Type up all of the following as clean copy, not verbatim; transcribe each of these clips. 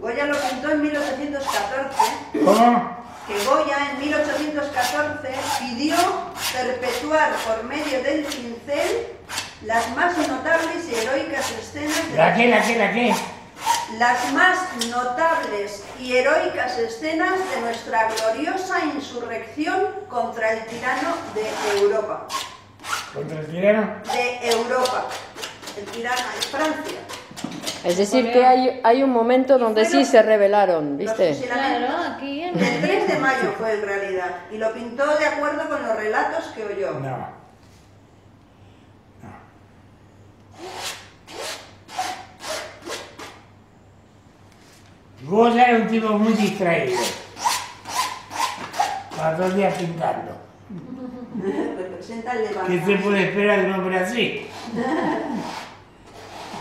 Goya lo pintó en 1814. ¿Cómo? Que Goya en 1814 pidió perpetuar por medio del pincel las más notables y heroicas escenas de... ¿La qué? Las más notables y heroicas escenas de nuestra gloriosa insurrección contra el tirano de Europa. ¿Contra el tirano? De Europa. El tirano de Francia. Es decir, que hay un momento donde sí se rebelaron, ¿viste? Claro, aquí en el 3 de mayo fue en realidad, y lo pintó de acuerdo con los relatos que oyó. No. Goya era un tipo muy distraído. Para dos días pintando. ¿Qué se puede esperar de un hombre así?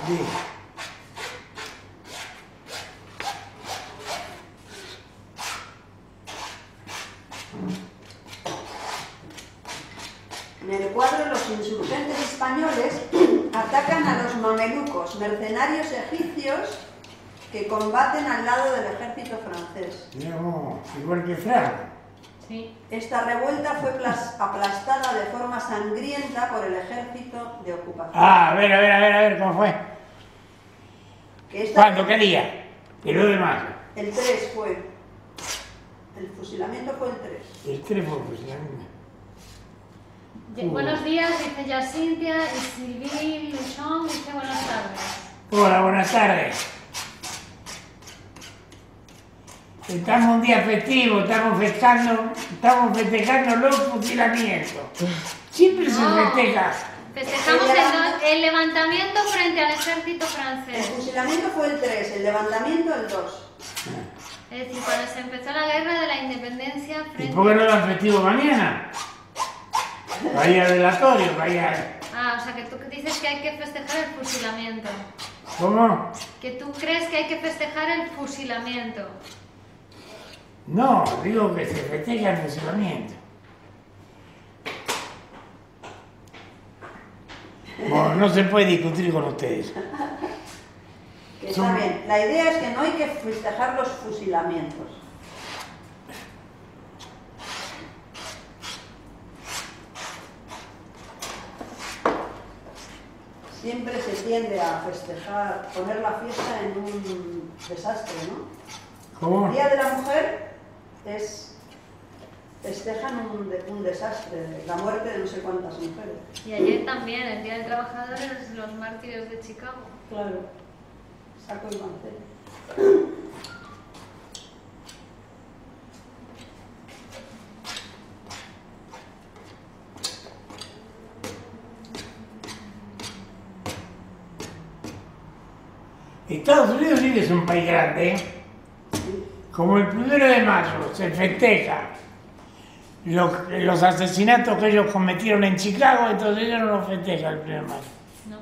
Sí. En el cuadro los insurgentes españoles atacan a los mamelucos, mercenarios egipcios que combaten al lado del ejército francés. No, igual que Franco. Sí. Esta revuelta fue aplastada de forma sangrienta por el ejército de ocupación. Ah, a ver, ¿cómo fue? ¿Cuándo? ¿Qué día? El 9 de mayo. El 3 fue. El fusilamiento fue el 3. El 3 fue el fusilamiento. Buenos días, dice Yacintia, y Silvia Luchón dice buenas tardes. Hola, buenas tardes. Estamos un día festivo, estamos festejando los fusilamientos. Siempre se festeja. Festejamos el levantamiento frente al ejército francés. El fusilamiento fue el 3, el levantamiento el 2. Es decir, cuando se empezó la guerra de la independencia frente... ¿Y por qué no lo han festivo mañana? Vaya velatorio, vaya... Ah, o sea que tú dices que hay que festejar el fusilamiento. ¿Cómo? Que tú crees que hay que festejar el fusilamiento. No, digo que se festeja el fusilamiento. Bueno, no se puede discutir con ustedes. Que está bien. La idea es que no hay que festejar los fusilamientos. Siempre se tiende a festejar, poner la fiesta en un desastre, ¿no? ¿Cómo? El Día de la Mujer es... festejan un desastre, la muerte de no sé cuántas mujeres. Y ayer también, el Día del Trabajador, es los mártires de Chicago. Claro. Sacco y Vanzetti. Estados Unidos sí que es un país grande, ¿eh? Como el 1 de mayo se festeja los asesinatos que ellos cometieron en Chicago, entonces ellos no los festejan el 1 de mayo. No.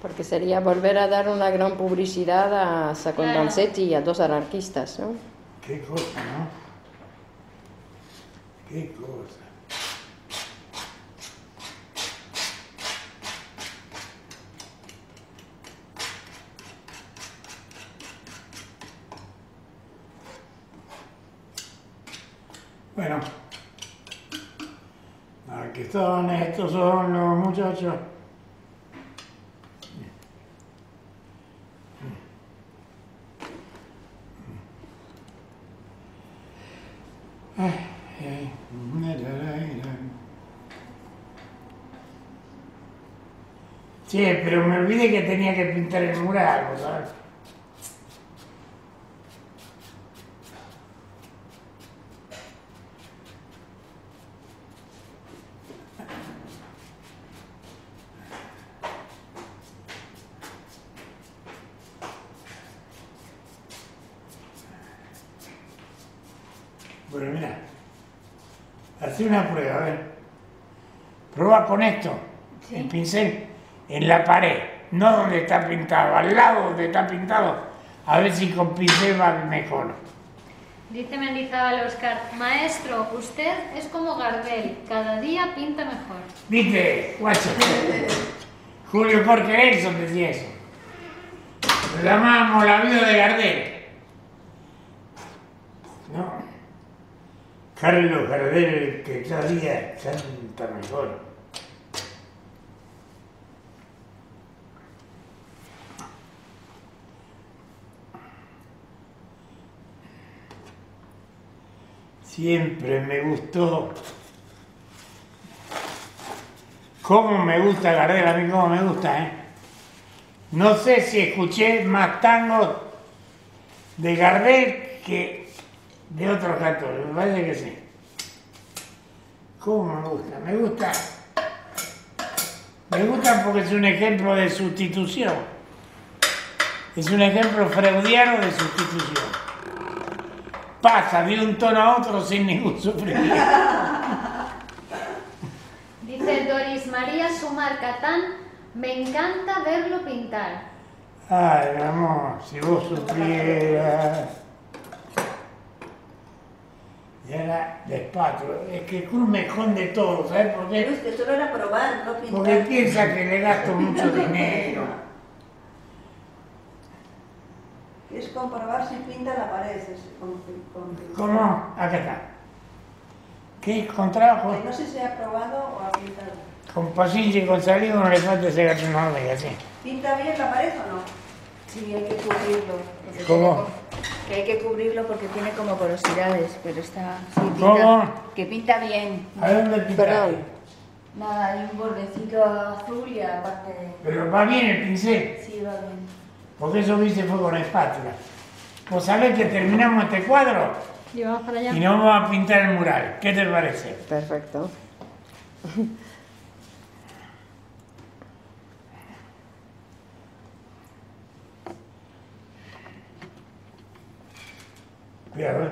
Porque sería volver a dar una gran publicidad a Sacco y Vanzetti y a dos anarquistas, ¿no? Qué cosa, ¿no? Qué cosa. Bueno, aquí están, estos son los muchachos. Sí, pero me olvidé que tenía que pintar el mural, ¿sabes? Bueno, mira, hace una prueba, a ver. Prueba con esto, ¿sí? El pincel, en la pared, no donde está pintado, al lado donde está pintado, a ver si con pincel va mejor. Dice Mendizábal Oscar, maestro, usted es como Gardel, cada día pinta mejor. Dice, guacho. Julio Porquerel decía eso. Lo llamamos la vida de Gardel. No. Carlos Gardel, que cada día canta mejor. Siempre me gustó. Cómo me gusta Gardel, a mí cómo me gusta, ¿eh? No sé si escuché más tangos de Gardel que de otros cantores, me parece que sí. Cómo me gusta, me gusta. Me gusta porque es un ejemplo de sustitución. Es un ejemplo freudiano de sustitución. Pasa de un tono a otro sin ningún sufrimiento. Dice Doris María Sumar Catán, me encanta verlo pintar. Ay, amor, si vos supieras. Y ahora despatro. Es que es un mejor de todo, ¿sabes por qué? Pero es que solo era probar, no pintar. Porque piensa que le gasto mucho dinero. Es comprobar si pinta la pared. ¿Cómo? Acá está. ¿Qué es con trabajo? No sé si ha probado o ha pintado. Con pasillo y con salido no le falta ese gato, no me diga así. ¿Pinta bien la pared o no? Sí, hay que cubrirlo. ¿Cómo? Que hay que cubrirlo porque tiene como porosidades, pero está... Sí, pinta, ¿cómo? Que pinta bien. ¿A dónde pinta? Perdón. Nada, hay un bordecito azul y aparte... ¿Pero va bien el pincel? Sí, va bien. Porque eso hice fue con la espátula. Vos sabés que terminamos este cuadro y vamos para allá. Y nos vamos a pintar el mural. ¿Qué te parece? Perfecto. Cuidado, ¿eh?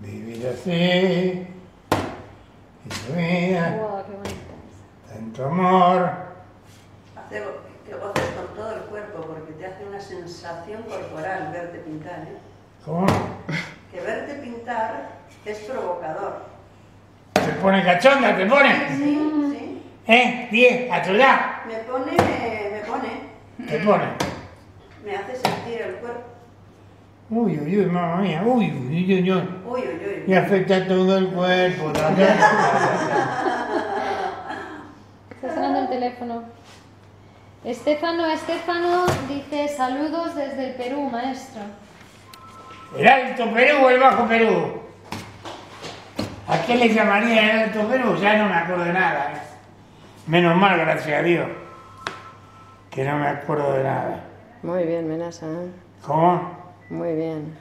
Vivir así, esa vida, wow, tanto amor. Hace, que vos haces con todo el cuerpo, porque te hace una sensación corporal verte pintar, ¿eh? ¿Cómo? Que verte pintar es provocador. ¿Te pone cachonda? ¿Te pone? Sí, sí. ¿Eh? ¿10? ¿A tu lado? Me pone. ¿Te pone? Me hace sentir el cuerpo. Uy, uy, uy, mamá mía, uy, uy, uy, uy, uy, uy, uy. Me afecta todo el cuerpo, también. Está sonando el teléfono. Estefano dice, saludos desde el Perú, maestro. El Alto Perú o el Bajo Perú. ¿A qué le llamaría el Alto Perú? Ya no me acuerdo de nada. Menos mal, gracias a Dios, que no me acuerdo de nada. Muy bien, Menassa, ¿eh? ¿Cómo? Muy bien.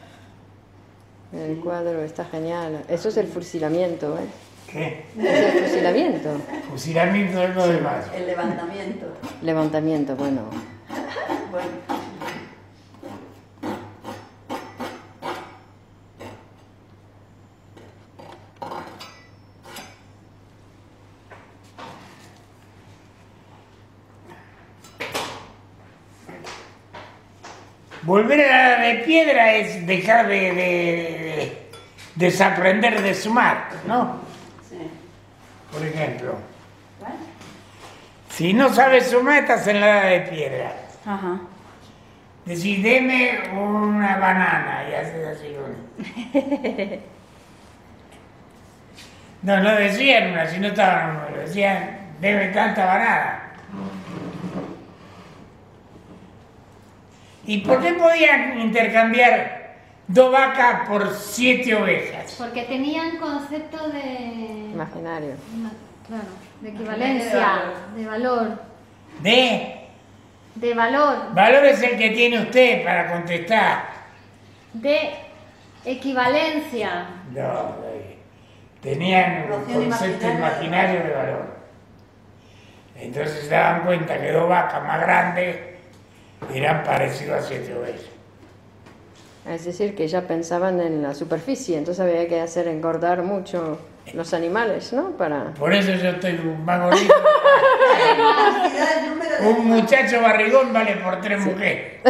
El cuadro está genial. Eso es el fusilamiento, ¿eh? ¿Qué? Es el fusilamiento. Fusilamiento del 9 de mayo. El levantamiento. Levantamiento, bueno. Bueno. Volver a la de piedra es dejar de desaprender de sumar, ¿no? Sí. Por ejemplo. ¿Cuál? Si no sabes sumar, estás en la edad de piedra. Ajá. Decís, deme una banana y haces así una. No, no decían una, si no estaban una, decían, deme tanta banana. ¿Y por qué podían intercambiar 2 vacas por 7 ovejas? Porque tenían concepto de... Imaginario. Claro, de equivalencia, de valor. De valor. Valor es el que tiene usted para contestar. De equivalencia. No, tenían un concepto imaginario de valor. Entonces se daban cuenta que dos vacas más grandes eran parecidas a 7 ovejas. Es decir, que ya pensaban en la superficie, entonces había que hacer engordar mucho los animales, ¿no? Para... Por eso yo estoy más gordito. Un muchacho barrigón vale por 3 mujeres.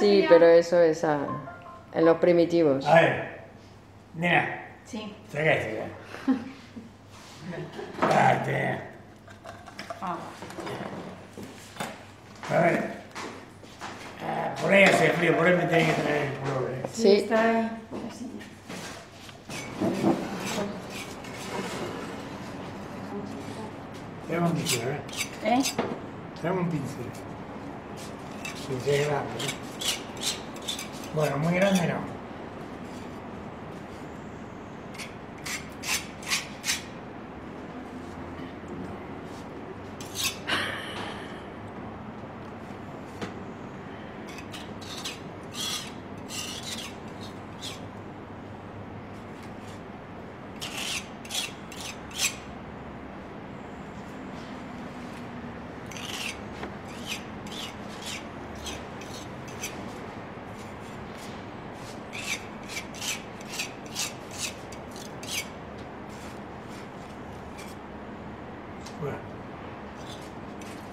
Sí, pero eso es en los primitivos. A ver, mira. Sí. Saca esto. A ver. Por ahí hace frío, por ahí me tenés que traer el pullover. Sí, está ahí. Traemos un pincel, ¿eh? ¿Eh? Traemos un pincel. Pincel grande, ¿eh? Bueno, muy grande no.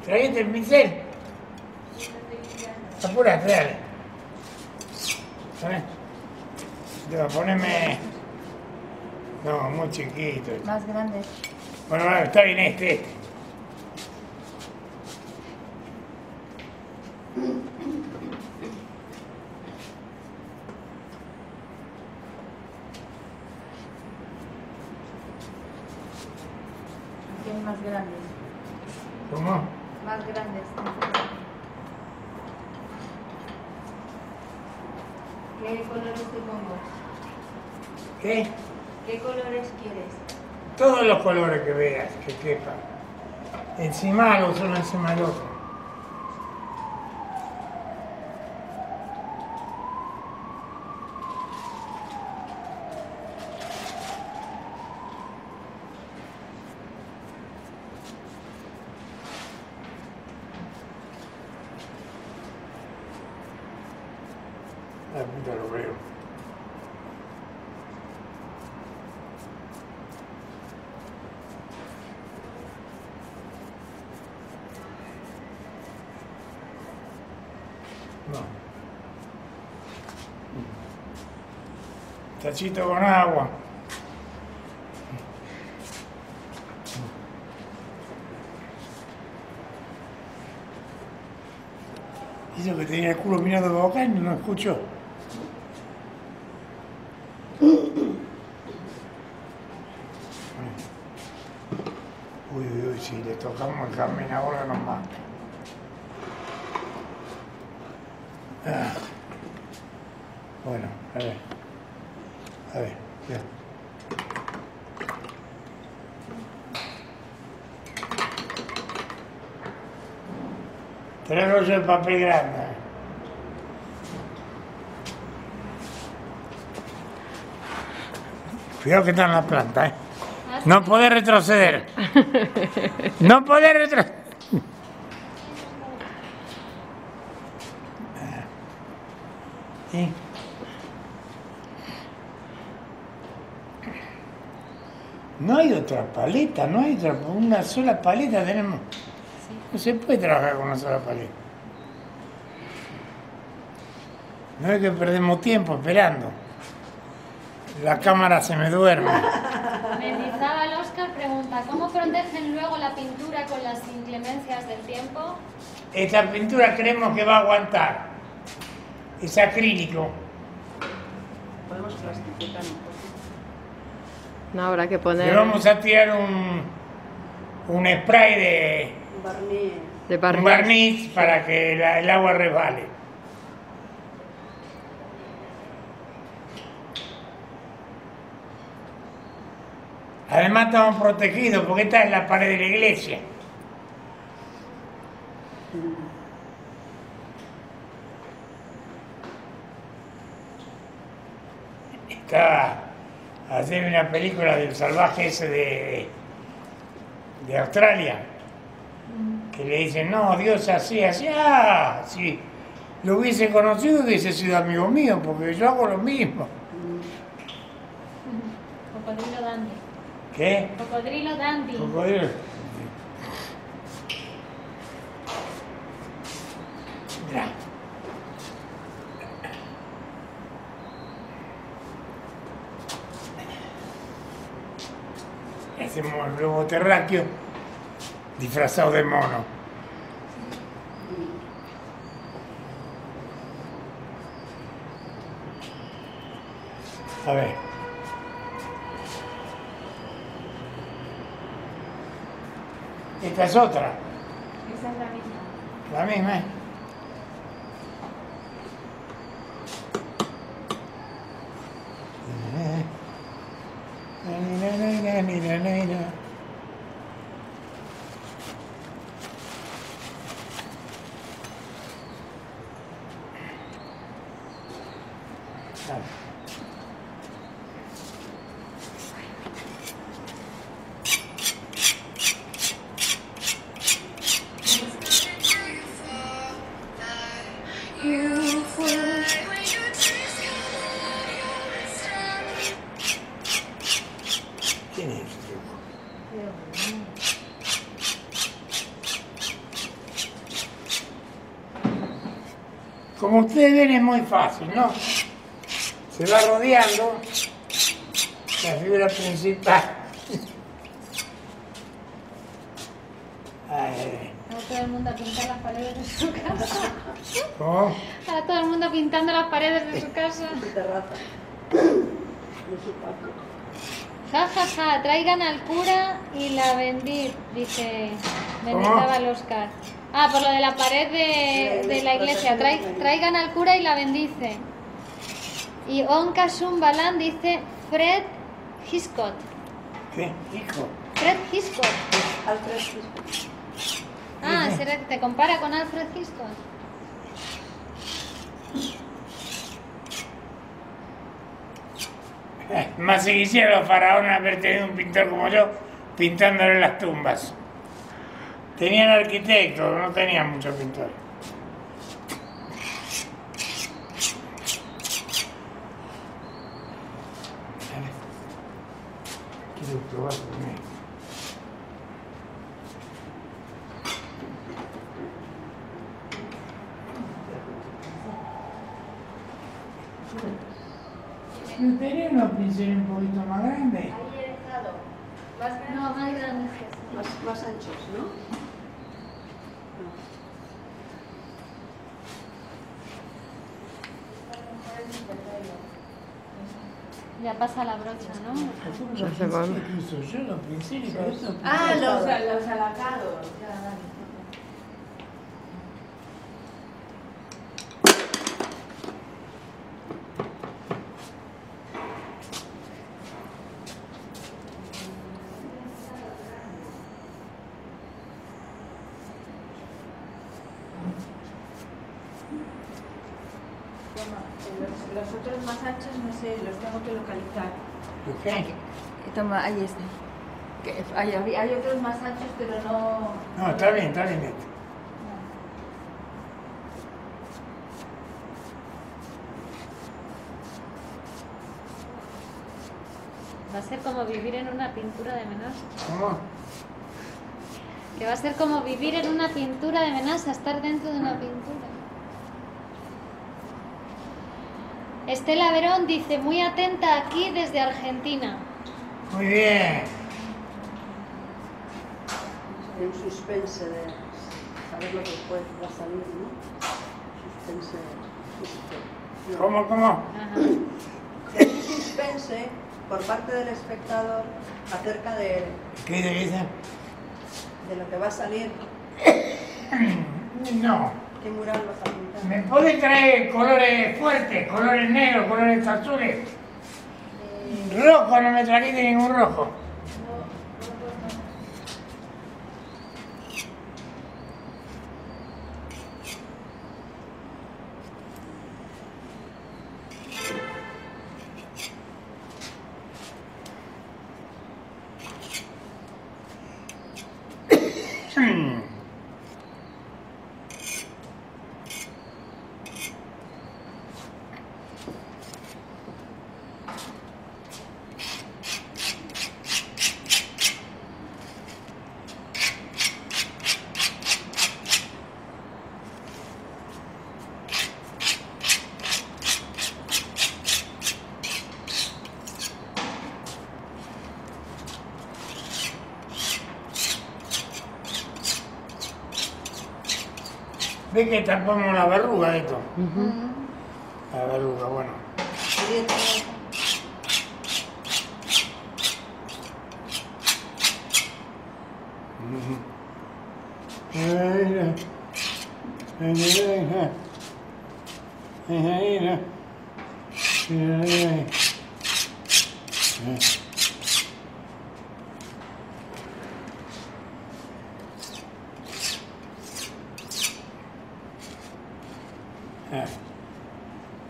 ¿Trajiste el pincel? Apúrate, dale. Debo ponerme... No, muy chiquito. Más grande. Bueno, bueno, está bien este. Colores que veas, que quepa. Encima los uno encima del otro. Tachito con agua. Hizo que tenía el culo mirando para acá y no escuchó. Uy, uy, uy, si le tocamos el Carmen ahora nos mata. Ah. Bueno, a ver. A ver, ya. Tres rollos de papel grande. Cuidado que están las plantas, ¿eh? No podés retroceder. No podés retroceder. ¿Sí? No hay otra paleta, no hay otra, una sola paleta tenemos. Sí. No se puede trabajar con una sola paleta. No es que perdemos tiempo esperando. La cámara se me duerme. Mendizábal Oscar pregunta, ¿cómo protegen luego la pintura con las inclemencias del tiempo? Esta pintura creemos que va a aguantar. Es acrílico. Podemos plastificar un poco. No habrá que poner... Le vamos a tirar un spray de... Un barniz para que el agua resbale. Además estamos protegidos porque esta es la pared de la iglesia. estaba haciendo una película del salvaje ese de Australia, que le dicen, no, Dios así, así, ah, si lo hubiese conocido hubiese sido amigo mío, porque yo hago lo mismo. Cocodrilo dandy. ¿Qué? Cocodrilo dandy. Cocodrilo. Mirá. Hacemos el globo terráqueo disfrazado de mono. A ver. Esta es otra. Esa es la misma. La misma, ¿eh? Como ustedes ven es muy fácil, ¿no? Se va rodeando la figura principal. A todo el mundo pintando las paredes de su casa. ¿Cómo? A todo el mundo pintando las paredes de su casa. Ja, ja, ja, traigan al cura y la bendid, dice Mendizábal Oscar. Ah, por lo de la pared de la iglesia. Traigan al cura y la bendice. Y Onka Zumbalán dice Fred Hiscot. ¿Qué? ¿Hijo? Fred Hiscot. Alfred Hiscot. Ah, te compara con Alfred Hiscot. Más si quisiera los faraones haber tenido un pintor como yo pintándole las tumbas. Tenían arquitectos, no tenían muchos pintores. Quiero probar conmigo. ¿No tenía unos pinceles un poquito más grandes? Ahí he dejado. No, más grandes que eso. Más anchos, ¿no? Ya pasa la brocha, ¿no? Ya se van. Ah, los alacados. Los otros más anchos, no sé, los tengo que localizar. ¿Qué? Toma, ahí está. Que hay otros más anchos, pero no... No, está bien esto. Va a ser como vivir en una pintura de Menassa. ¿Cómo? Que va a ser como vivir en una pintura de Menassa, estar dentro de una pintura. Estela Verón dice, muy atenta aquí desde Argentina. Muy bien. Hay un suspense de saber lo que puede, va a salir, ¿no? Suspense. No. ¿Cómo? Ajá. Hay un suspense por parte del espectador acerca de... ¿Qué dice? De lo que va a salir. No. ¿Me puede traer colores fuertes, colores negros, colores azules? Rojo, no me trajiste ningún rojo. Ve que está como una verruga esto. La verruga, bueno.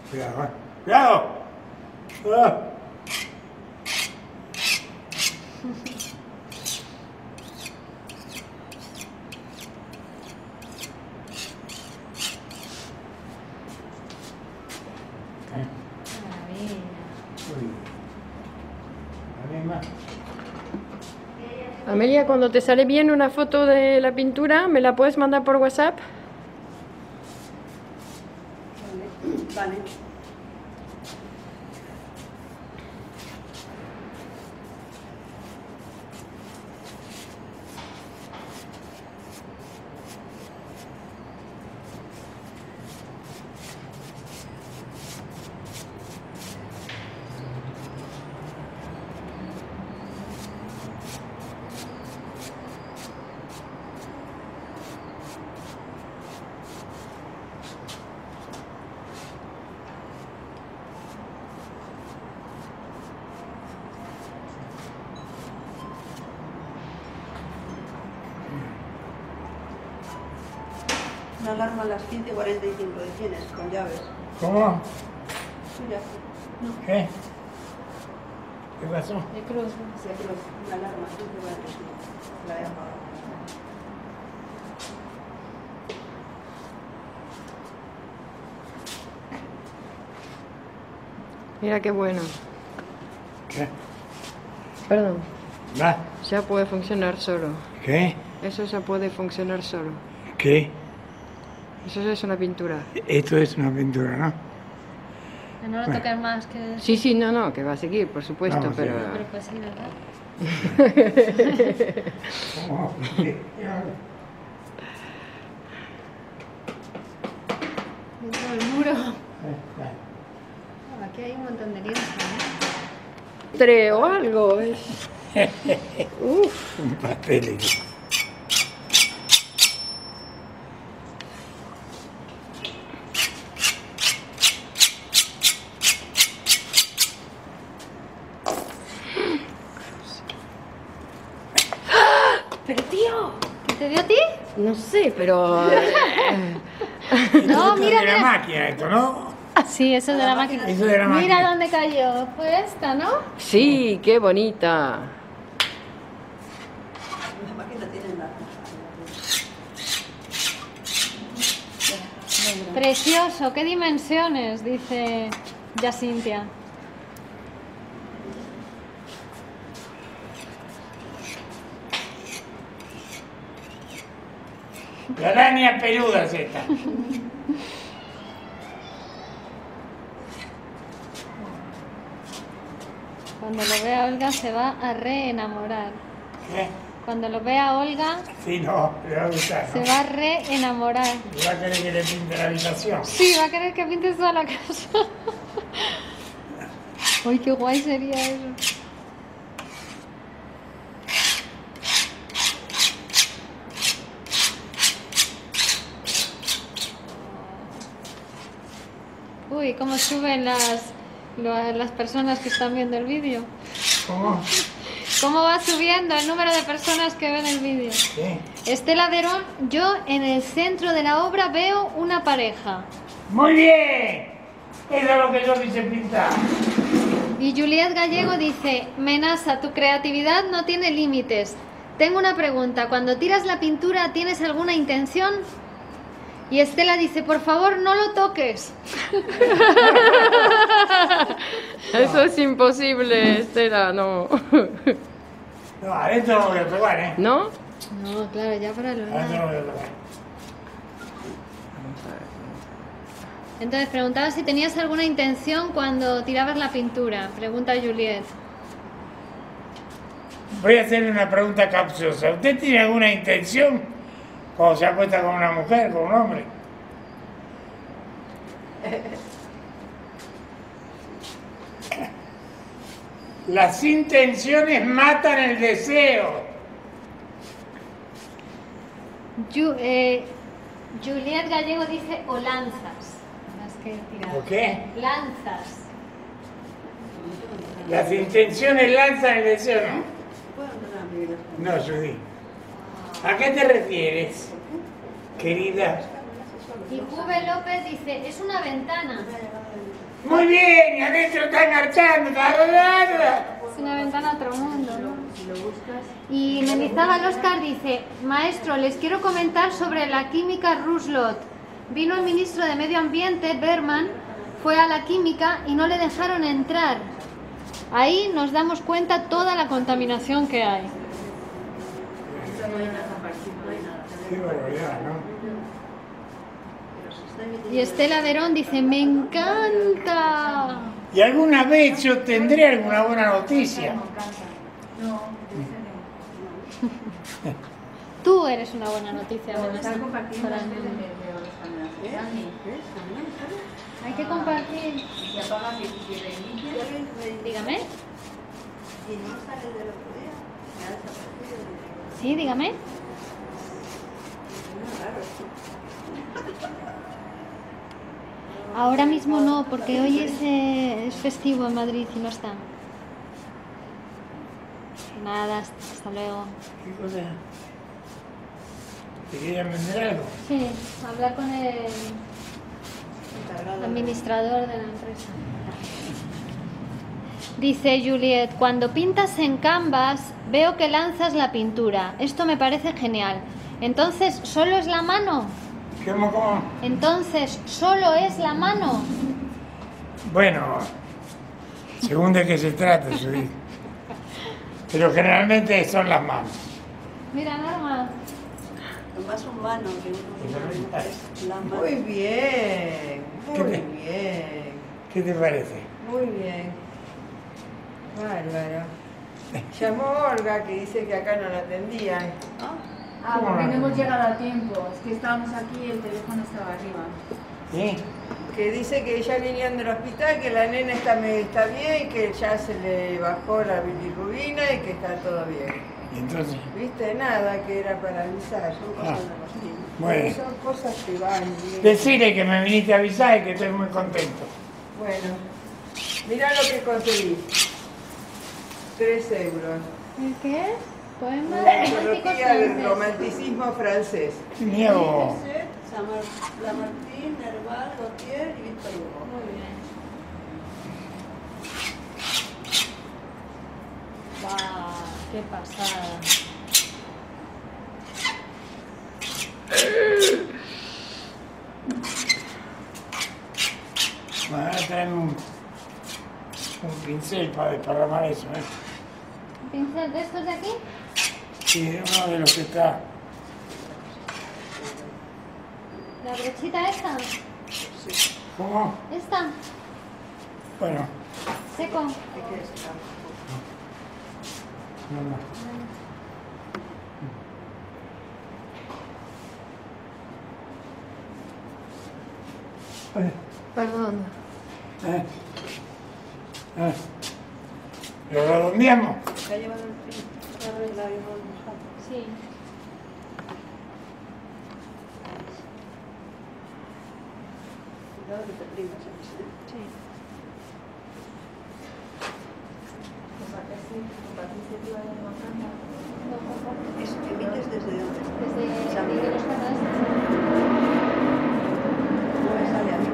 Cuidado, cuidado. Amelia, cuando te sale bien una foto de la pintura, ¿me la puedes mandar por WhatsApp? Vale. Una alarma a las 15:45 tienes, con llaves. ¿Cómo? Mira. No. ¿Qué? ¿Qué pasó? De cruz. Sí, de cruz. Una alarma a 15:45. La he apagado. Mira qué bueno. ¿Qué? Perdón. ¿Va? Ya puede funcionar solo. ¿Qué? Eso ya puede funcionar solo. ¿Qué? Eso es una pintura. Esto es una pintura, ¿no? No lo toques más que... Sí, sí, no, no, que va a seguir, por supuesto, vamos, pero... Pero pues sí, ¿verdad? Dentro del muro. Oh, aquí hay un montón de lienzo, ¿no? Treo algo. Uf. Un papel. No sé, pero... No, mira, mira. Máquina esto, ¿no? Sí, eso es de la máquina. Eso de la máquina. Mira dónde cayó. Fue esta, ¿no? Sí, qué bonita. La máquina tiene la... Precioso, qué dimensiones, dice Yacintia. La araña peluda es esta. Cuando lo vea Olga se va a reenamorar. ¿Qué? Cuando lo vea Olga... Sí, no, le va a gustar, ¿no? Se va a reenamorar. ¿Va a querer que le pinte la habitación? Sí, va a querer que pinte toda la casa. Uy, qué guay sería eso. Uy, cómo suben las personas que están viendo el vídeo. ¿Cómo? ¿Cómo va subiendo el número de personas que ven el vídeo? ¿Qué? Estela Verón, yo en el centro de la obra veo una pareja. ¡Muy bien! Eso es lo que yo quise pintar. Y Juliet Gallego dice, Menassa, tu creatividad no tiene límites. Tengo una pregunta, cuando tiras la pintura, ¿tienes alguna intención? Y Estela dice, por favor, no lo toques. Eso es imposible, Estela, no. No, a esto no voy a tocar, ¿eh? ¿No? No, claro, ya para lo... A esto no voy a tocar. Entonces, preguntaba si tenías alguna intención cuando tirabas la pintura. Pregunta Juliet. Voy a hacerle una pregunta capciosa. ¿Usted tiene alguna intención? Cuando se acuesta con una mujer, con un hombre. Las intenciones matan el deseo. Juliet Gallego dice o lanzas. ¿O qué? Lanzas. Las intenciones lanzan el deseo, ¿no? No, Judy. ¿A qué te refieres, querida? Y Jube López dice, es una ventana. Muy bien, y adentro está marchando. Es una ventana a otro mundo, ¿no? Y Mendizábal Oscar dice, maestro, les quiero comentar sobre la química Ruslot. Vino el ministro de Medio Ambiente, Berman, fue a la química y no le dejaron entrar. Ahí nos damos cuenta toda la contaminación que hay. Qué barbaridad, ¿no? Y Estela Verón dice, me encanta. Y alguna vez yo tendré alguna buena noticia. Tú eres una buena noticia, Menassa. Hay que compartir. Y apaga mi y dígame. Si no sale de los judíos, sí, dígame. Ahora mismo no, porque hoy es festivo en Madrid y no está. Nada, hasta luego. ¿Qué cosa? ¿Te querían vender algo? Sí, hablar con el administrador de la empresa. Dice Juliet, cuando pintas en Canvas veo que lanzas la pintura. Esto me parece genial. Entonces, ¿solo es la mano? ¿Cómo? Entonces, ¿solo es la mano? Bueno, según de qué se trata, Juliet. Pero generalmente son las manos. Mira, nada más. Lo más humano que uno es la mano. Muy bien, muy bien. ¿Qué te parece? Muy bien. Bárbaro. Llamó Olga, que dice que acá no la atendían. Ah, porque no hemos llegado a tiempo. Es que estábamos aquí y el teléfono estaba arriba. ¿Sí? Que dice que ya venían del hospital, que la nena está bien, que ya se le bajó la bilirrubina y que está todo bien. ¿Y entonces? Viste, nada, que era para avisar. Son cosas bueno. Son cosas que van bien. Decirle que me viniste a avisar y que estoy muy contento. Bueno, mirá lo que conseguí. 3 euros. ¿El qué? Poema del romanticismo francés. ¡Miedo! Lamartine, Nerval, Gautier y Víctor Hugo. Muy bien. ¡Guau! ¡Qué pasada! Bueno, ahora traen un pincel para desparramar eso, ¿eh? ¿Un pincel de estos de aquí? Sí, uno de los que está. ¿La brochita esta? Sí. ¿Cómo? ¿Esta? Bueno. ¿Seco? No. No. Perdón. ¿Lo redondeamos? ¿Está llevando el pin? Sí. Que te primas, sí. ¿Eso que emites desde dónde? Desde San Miguel de los Catalanes. No me sale a mí.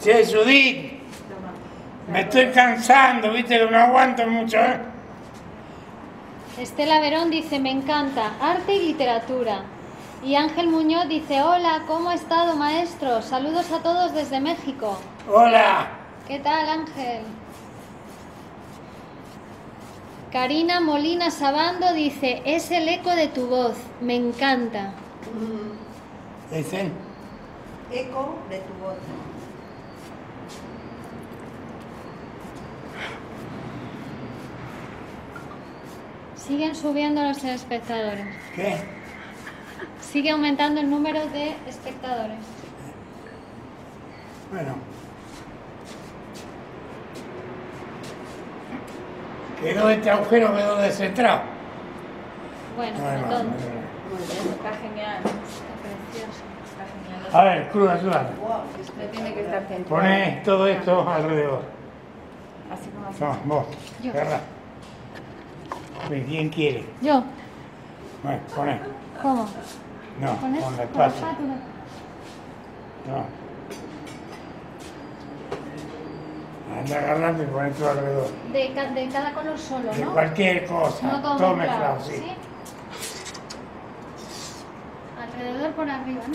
Che, Judith, me estoy cansando, viste, que no aguanto mucho, ¿eh? Estela Verón dice, me encanta, arte y literatura. Y Ángel Muñoz dice, hola, ¿cómo ha estado, maestro? Saludos a todos desde México. Hola. ¿Qué tal, Ángel? Karina Molina Sabando dice, es el eco de tu voz, me encanta. Es el eco de tu voz. Siguen subiendo los espectadores. ¿Qué? Sigue aumentando el número de espectadores. Bueno. Quedó este agujero, quedó descentrado. Bueno, no, entonces. No. Está genial. Está precioso. Está genial. A ver, cruda, cruda. No tiene que estar centrado. Ponés todo esto alrededor. Así como así. No, vos. Yo. Agarra. ¿Quién quiere? Yo. Bueno, poné. ¿Cómo? No, ¿ponés? Con la espátula. No. Anda agarrando y poner todo alrededor. De cada color solo, de ¿no? De cualquier cosa, no todo, todo mezclado, sí. ¿Sí? Alrededor por arriba, ¿no?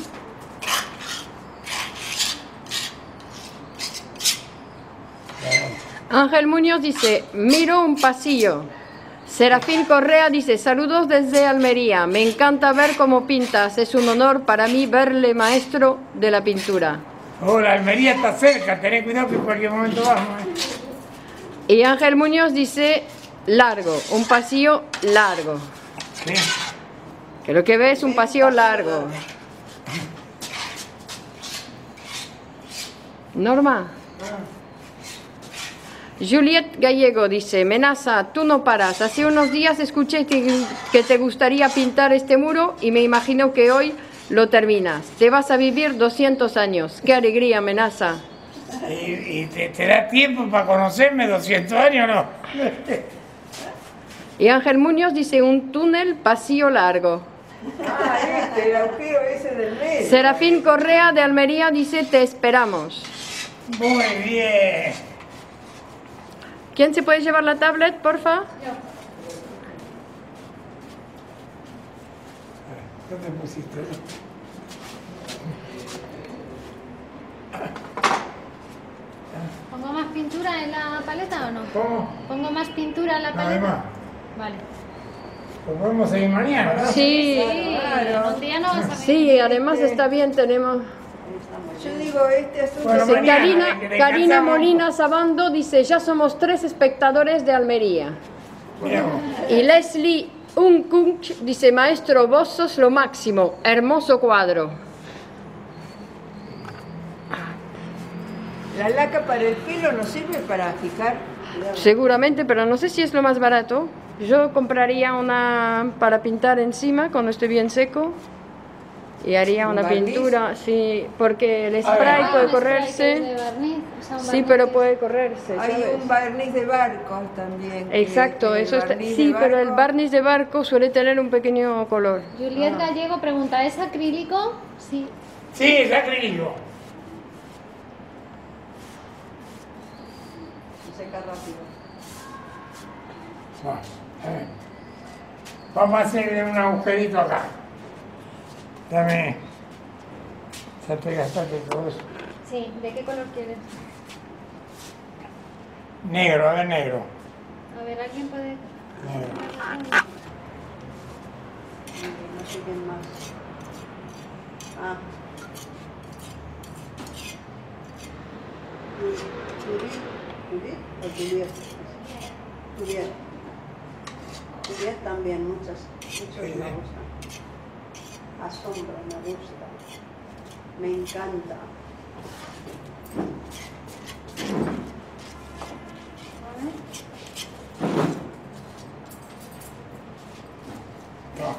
Claro. Ángel Muñoz dice, miro un pasillo. Serafín Correa dice, saludos desde Almería. Me encanta ver cómo pintas. Es un honor para mí verle maestro de la pintura. Oh, la Almería está cerca, tened cuidado que en cualquier momento vamos. Y Ángel Muñoz dice, largo, un pasillo largo. ¿Sí? Que lo que ve es un pasillo largo. Norma. Juliet Gallego dice, Menassa, tú no paras. Hace unos días escuché que te gustaría pintar este muro y me imagino que hoy lo terminas. Te vas a vivir 200 años. ¡Qué alegría, Menassa! ¿Y te da tiempo para conocerme 200 años o no? Y Ángel Muñoz dice, un túnel pasillo largo. Ah, este, el agujero ese del medio. Serafín Correa de Almería dice, te esperamos. Muy bien. ¿Quién se puede llevar la tablet, porfa? Yo. ¿Dónde pusiste? ¿Pongo más pintura en la paleta o no? ¿Cómo? ¿Pongo más pintura en la paleta? No, hay más. Vale. Pues podemos seguir mañana, ¿verdad? Sí. Sí, claro. No, sí, además está bien, tenemos... Yo digo, este asunto... Bueno, dice, mañana, Karina Molina Sabando dice, ya somos 3 espectadores de Almería. Bueno. Y Leslie... Un Kunch dice, maestro, vos sos lo máximo, hermoso cuadro. La laca para el pelo nos sirve para fijar. Seguramente, pero no sé si es lo más barato. Yo compraría una para pintar encima cuando esté bien seco y haría una pintura, sí, porque el spray puede correrse. Sí, pero puede correrse. ¿Sabes? Hay un barniz de barco también. Exacto, eso está. Sí, pero el barniz de barco suele tener un pequeño color. Juliet Gallego pregunta, ¿es acrílico? Sí. Sí, es acrílico. Se seca rápido. Vamos a hacerle un agujerito acá. Dame. Ya te gastaste todo eso. Sí, ¿de qué color quieres? Negro, a ver, negro. A ver, ¿alguien puede...? Negro. No sé quién más. Ah. Juliet también, muchas me gustan. Asombro, me gusta. Me encanta. No.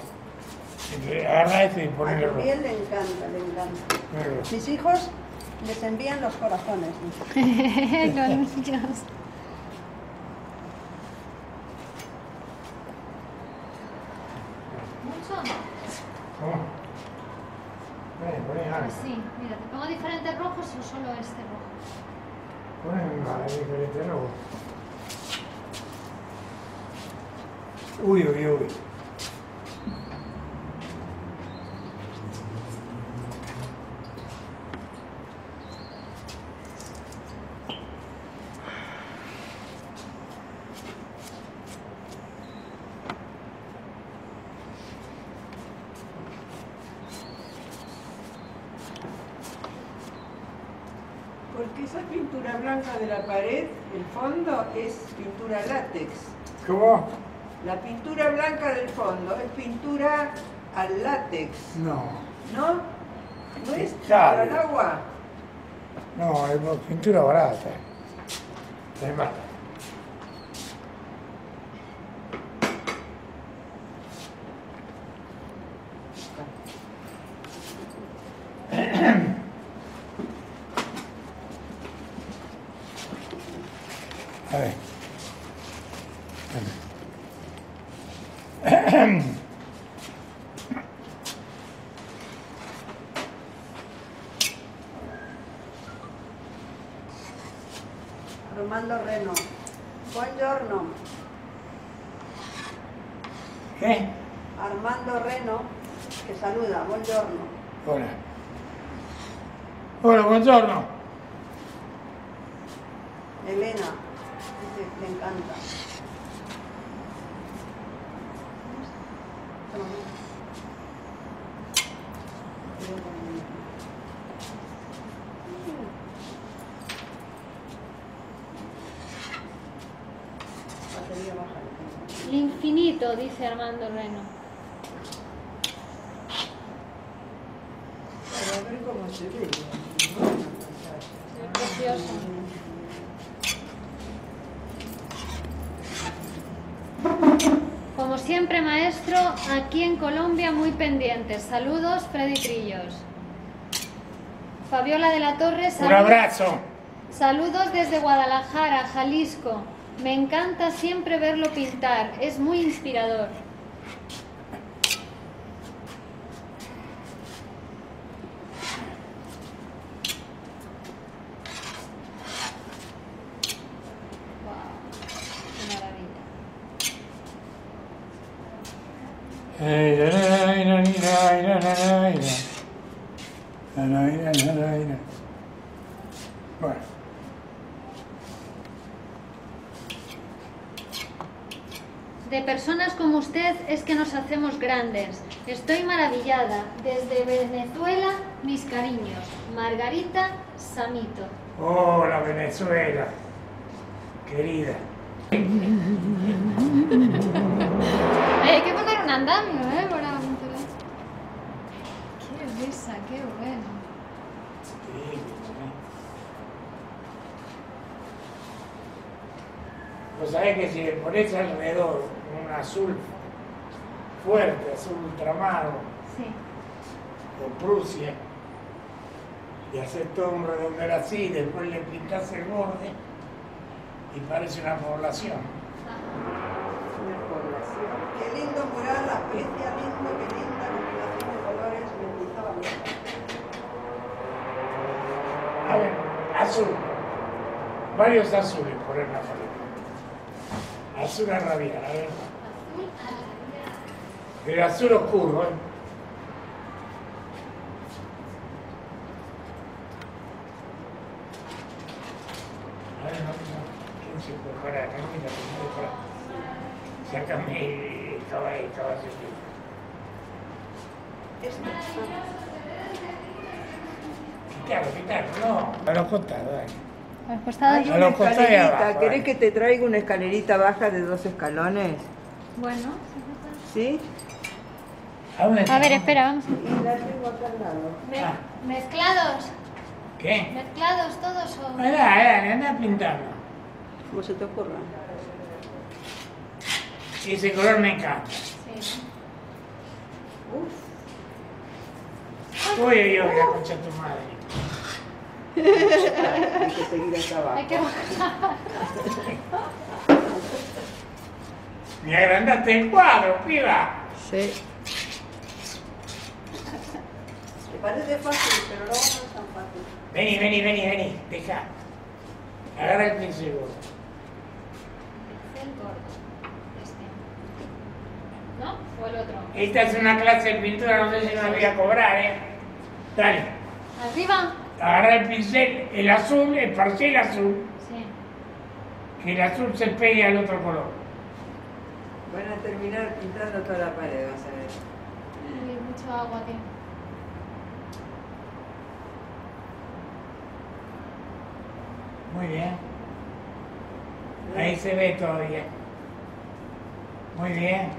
Agarra este y ponelo. A Juliet le encanta, le encanta. Negro. Mis hijos les envían los corazones. Los niños. ¿Mucho? ¿Cómo? Sí, mira, ¿te pongo diferentes rojos o solo este rojo? Ponemos diferentes rojos. Uy, uy, uy. porque esa pintura blanca de la pared, el fondo, es pintura látex. ¿Cómo? La pintura blanca del fondo es pintura al látex. No. ¿No? ¿No es para el agua? No, es pintura barata. Además. A ver. Romando Reno. Buongiorno. ¿Qué? Armando Reno, que saluda. Buongiorno. Hola. Hola, buongiorno. Elena, te encanta. El infinito, dice Armando Reno. Pero a ver cómo se ve. Es precioso. Como siempre, maestro, aquí en Colombia muy pendientes. Saludos, Freddy Trillos. Fabiola de la Torre, saludos. Un abrazo. Saludos desde Guadalajara, Jalisco. Me encanta siempre verlo pintar, es muy inspirador. Bueno. De personas como usted es que nos hacemos grandes. Estoy maravillada. Desde Venezuela, mis cariños. Margarita Sanmito. Hola, Venezuela, querida. Hay que poner un andamio, ¿eh? Por la aventura. Qué risa, qué bueno. Sí, pues sabés que si le pones alrededor azul fuerte, azul ultramaro, sí, o Prusia, y haces todo un redondel así, después le pintas el borde y parece una población. Ajá. Una población. Qué lindo mural, la bestia, lindo, qué linda combinación de colores, Mendizábal. A ver, azul, varios azules por el pared. Azul a rabiar, a ver. El azul oscuro, ¿eh? A ver, no, ¿quién se puede parar? No, mira, ¿quién se puede parar? Sácame el caballo, Quítalo, no. A los costados, dale. A los costados y abajo. ¿Querés que te traiga una escalerita baja de 2 escalones? Bueno. ¿Sí? A ver, espera, vamos. Y la tengo acá al lado. ¿Mezclados? ¿Qué? ¿Mezclados todos o...? Anda pintando. ¿Cómo se te ocurra? Ese color me encanta. Sí. Uf. Uy, uy, uy, la concha de tu madre. Hay que seguir hasta abajo. Hay que bajar. Me agrandaste el cuadro, piba. Sí. Te parece fácil, pero no es tan fácil. Vení. Deja. Agarra el pincel gordo. Este. ¿No? ¿O el otro? Esta es una clase de pintura, no sé si nos voy a cobrar, ¿eh? Dale. ¿Arriba? Agarra el pincel, el azul, esparcí el azul. Sí. Que el azul se pegue al otro color. Van a terminar pintando toda la pared, vas a ver. Hay mucho agua aquí. Muy bien. Ahí se ve todavía. Muy bien.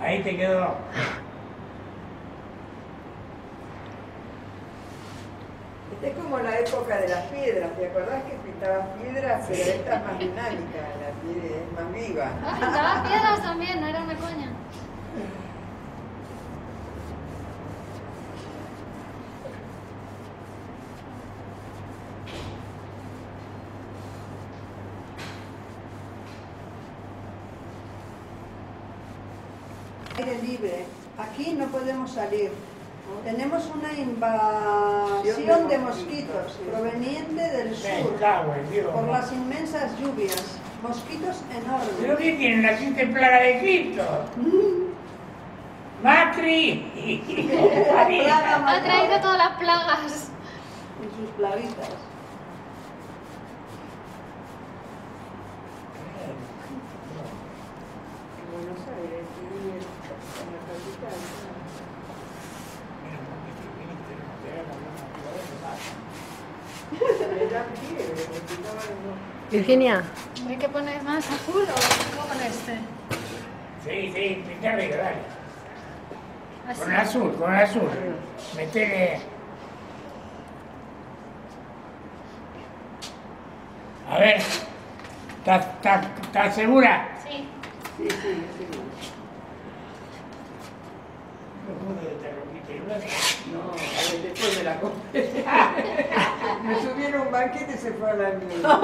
Ahí te quedó. Esta es como la época de las piedras. ¿Te acordás que pintabas piedras? Pero esta es más dinámica, la piedra es más viva. Ah, pintabas piedras también, no era una coña. Aire libre. Aquí no podemos salir. Tenemos una invasión de mosquitos proveniente del sur por las inmensas lluvias. Mosquitos enormes. ¿Pero qué tienen? ¿La quinta plaga de Egipto? ¡Matri! Ha traído todas las plagas. Y sus plaguitas. Virginia, ¿hay que poner más azul o cómo poner este? Sí, pintarle, dale. Así. Con azul. Metele. A ver, ¿estás segura? Sí. No, después de la competencia. Me subieron un banquete y se fue a la mierda.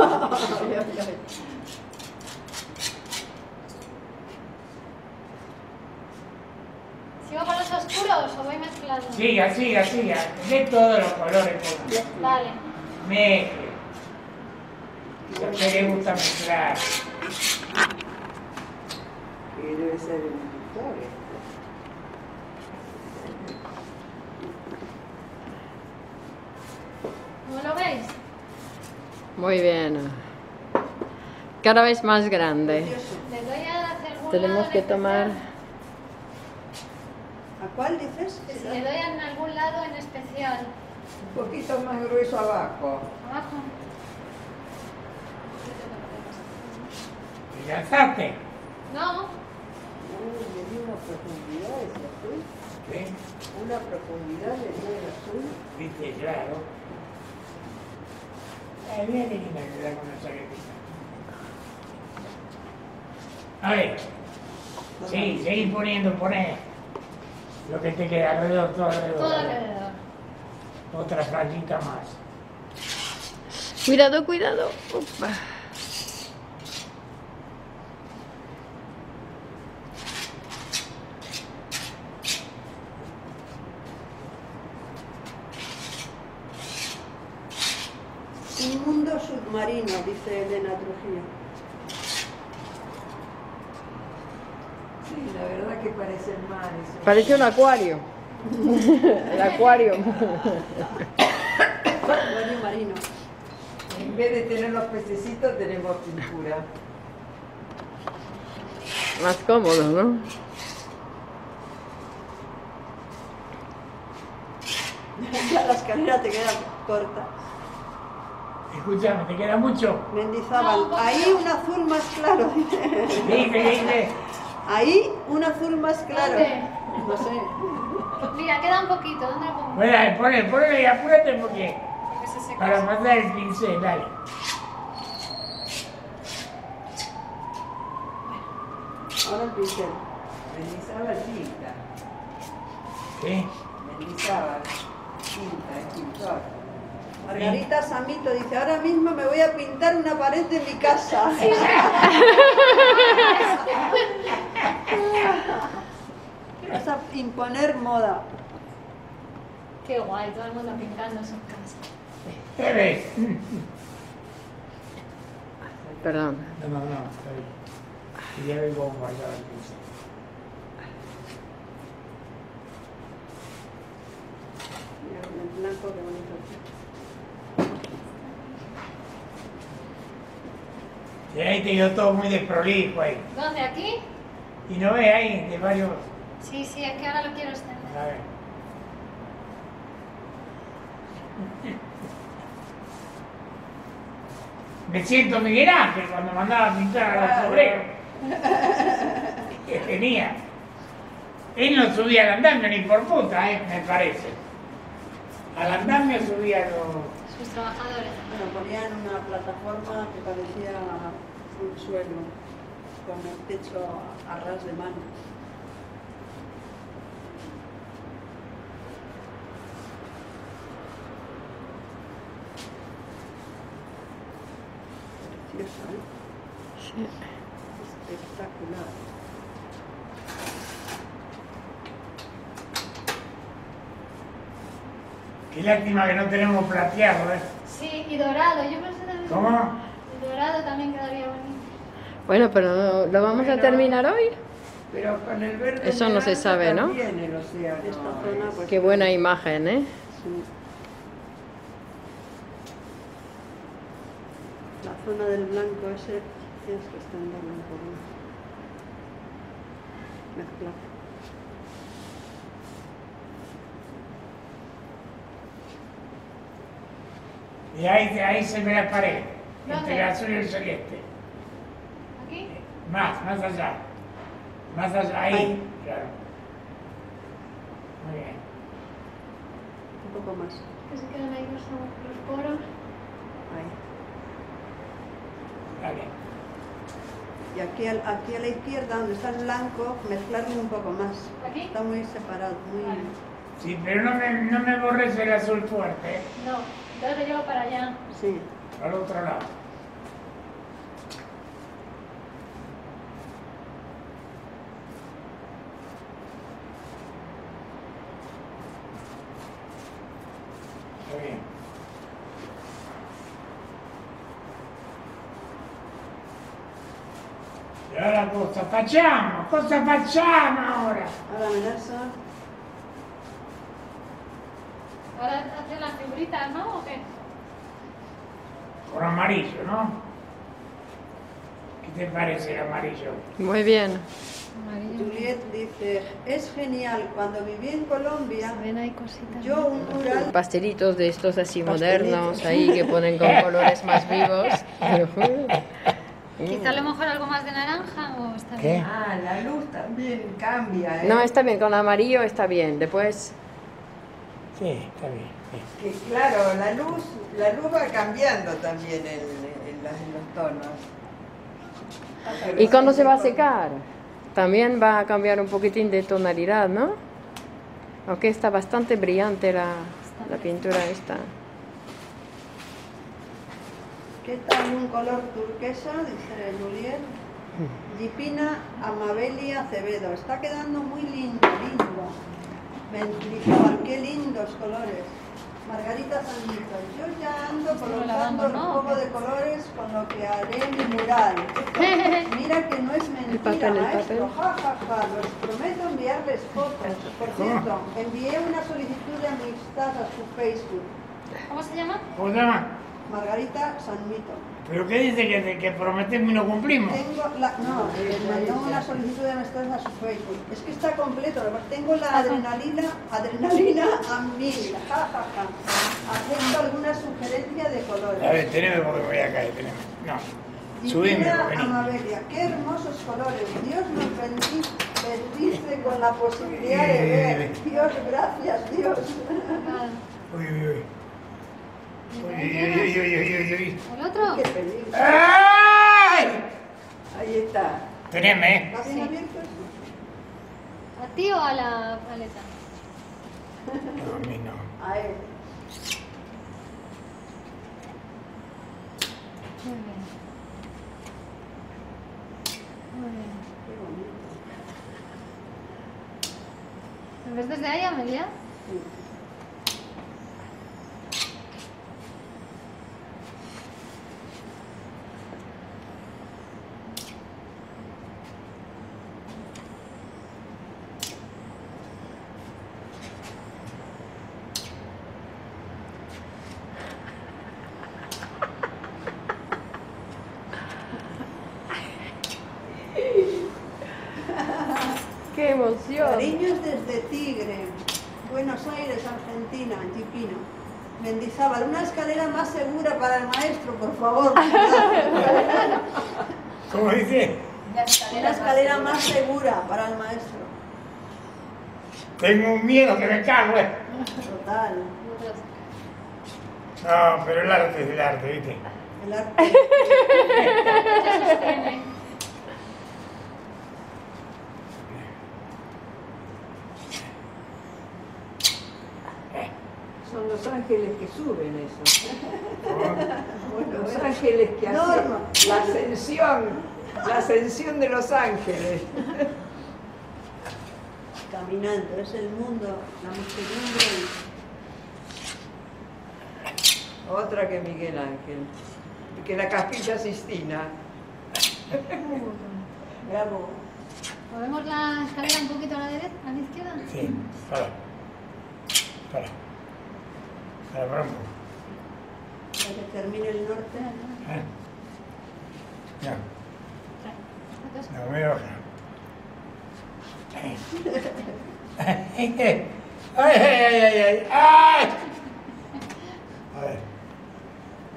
¿Sigo con los oscuros o voy mezclando? Sí, así. De todos los colores. Vale. Mezcle. ¿A qué le gusta mezclar? Que debe ser el mejor. ¿Cómo lo veis? Muy bien. Cada vez más grande. Tenemos que tomar... ¿A cuál dices? Si le doy en algún lado en especial. Un poquito más grueso abajo. ¿Abajo? ¿Y lanzaste? No. Le di una profundidad ese azul. ¿Qué? Una profundidad le di el azul. Viste, claro. A ver, sí, seguir poniendo, poné lo que te queda alrededor, todo alrededor. Otra rayita más. Cuidado. Opa. Marino, dice Elena Trujillo. Sí, la verdad que parece el mar. Eso. Parece un acuario. El acuario. Acuario marino. En vez de tener los pececitos, tenemos pintura. Más cómodo, ¿no? Ya las carreras te quedan cortas. Escúchame, ¿te queda mucho? Mendizábal, ahí un azul más claro. Dice. Ahí un azul más claro. No sé. Mira, queda un poquito, ¿dónde lo pongo? Bueno, ponle y apúrate porque... Para mandar el pincel, dale. Ahora el pincel. Mendizábal pinta. ¿Qué? Mendizábal pinta, es pintor. Margarita Sanmito dice, ahora mismo me voy a pintar una pared de mi casa. Sí. Vas a imponer moda. Qué guay, todo el mundo pintando su casa. Perdón. No, está bien. Ya vengo a guardar el pincel. Mira, el blanco que bonito. Y ahí te quedó todo muy desprolijo ahí. ¿Dónde? ¿Aquí? Y no ve ahí, de varios... Sí, sí, es que ahora lo quiero extender. A ver. Me siento Miguel Ángel cuando mandaba a pintar a los obreros. Que tenía. Él no subía al andamio ni por puta, me parece. Al andamio subía los... Sus trabajadores. Bueno, ponían una plataforma que parecía un suelo, con el techo a ras de mano. Precioso, ¿eh? Sí. Espectacular. Qué lástima que no tenemos plateado, ¿eh? Sí, y dorado. Yo pensé también... ¿Cómo? El dorado también quedaría bonito. Bueno, pero ¿lo vamos a terminar hoy? Pero con el verde... Eso no se sabe, ¿no? El océano, esta zona, pues, qué buena imagen, ¿eh? Sí. La zona del blanco ese tienes que extenderlo un poco más. Mezclar. Y ahí se ve la pared. Entre el azul y el celeste. Más allá, ahí, claro. Muy bien. Un poco más. Que se quedan ahí los poros. Ahí. Está bien. Y aquí a la izquierda, donde está el blanco, mezclarlo un poco más. ¿Aquí? Está muy separado, muy... Vale. Sí, pero no me borres el azul fuerte, ¿eh? No, entonces lo llevo para allá. Sí. Al otro lado. E allora cosa facciamo ora? Allora adesso... Ora hace la figurita, ¿no? ¿O qué? Con amarillo, ¿no? ¿Qué te parece el amarillo? Muy bien. Juliet dice, es genial, cuando viví en Colombia, yo un mural... Pastelitos de estos así modernos, ahí que ponen con colores más vivos. Quizá a lo mejor algo más de naranja o está bien. Ah, la luz también cambia, ¿eh? No, está bien, con amarillo está bien, después... Sí, está bien. Sí. Que claro, la luz va cambiando también en los tonos. ¿Y cuándo se va a secar? También va a cambiar un poquitín de tonalidad, ¿no? Aunque está bastante brillante la pintura esta. ¿Qué tal un color turquesa? Dice Juliet. Dipina Amabelia Acevedo. Está quedando muy lindo, lindo. Mendizábal, qué lindos colores. Margarita Sanmito. Yo ya ando colocando un poco de colores con lo que haré mi mural. Esto, mira que no es mentira, maestro. Ja, ja, ja. Los prometo enviarles fotos. Por cierto, envié una solicitud de amistad a su Facebook. ¿Cómo se llama? ¿Cómo se llama? Margarita Sanmito. ¿Pero qué dice? ¿Que prometemos y no cumplimos? Tengo una solicitud de amistad a su Facebook. Es que está completo, tengo la adrenalina a mil. Ja, ja, ja. ¿Acepto alguna sugerencia de colores? A ver, teneme porque voy a caer, teneme. No, subime. Amabelia, qué hermosos colores. Dios nos bendice con la posibilidad de ver. Dios, gracias, Dios. Uy, uy, uy. Uy. ¿El otro? ¡Qué peligro! ¡Ay! Ahí está. Teneme, ¿eh? ¿Vas bien abierto? ¿A ti o a la paleta? No, a mí no. A él. Muy bien. Muy bien. Qué bonito. ¿Lo ves desde ahí, Amelia? Sí. ¡Qué emoción! Cariños desde Tigre, Buenos Aires, Argentina, Antipino. Mendizábal, una escalera más segura para el maestro, por favor. ¿Cómo dice? Una escalera más segura para el maestro. Tengo un miedo que me cargue. Total. No, pero el arte, ¿viste? El arte. Son los ángeles que suben eso. Bueno, los ángeles que hacen la ascensión. La ascensión de los ángeles. Caminando, es el mundo, la muchedumbre. Otra que Miguel Ángel. Y que la Capilla Sistina. Bravo. ¿Podemos la escalera un poquito a la derecha, a la izquierda? Sí, para Bronco. Para que termine el norte. No. No me baja. ¡Ay! A ver,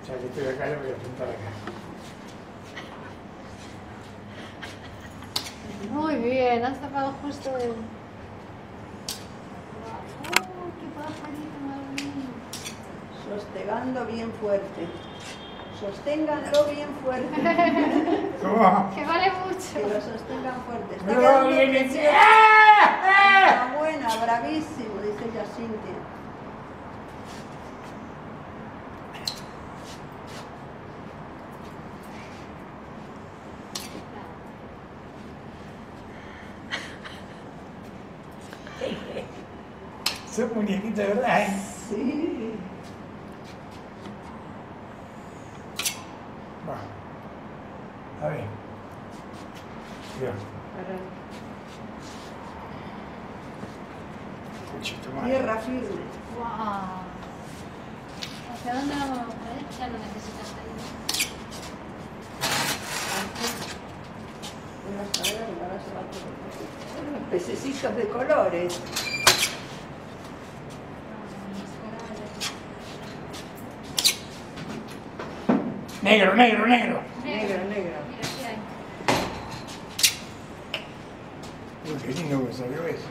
ya que estoy acá, yo voy a apuntar acá. Muy bien, has tapado justo. ¡Oh, qué pajarito más lindo! Sostegando bien fuerte. Sosténganlo bien fuerte. ¿Cómo? Que vale mucho. Que lo sostengan fuerte. Está no, bien, buena, bravísimo, dice Yacintia. Son muñequitos, ¿verdad? Sí. Va. A ver. Dios. Tierra firme. Wow. ¿Hacia dónde vamos a poner? Ya lo necesitas ahí. Unos pececitos de colores. Negro, negro, negro. Negro, negro. Mira, aquí hay. Uy, qué lindo que salió eso.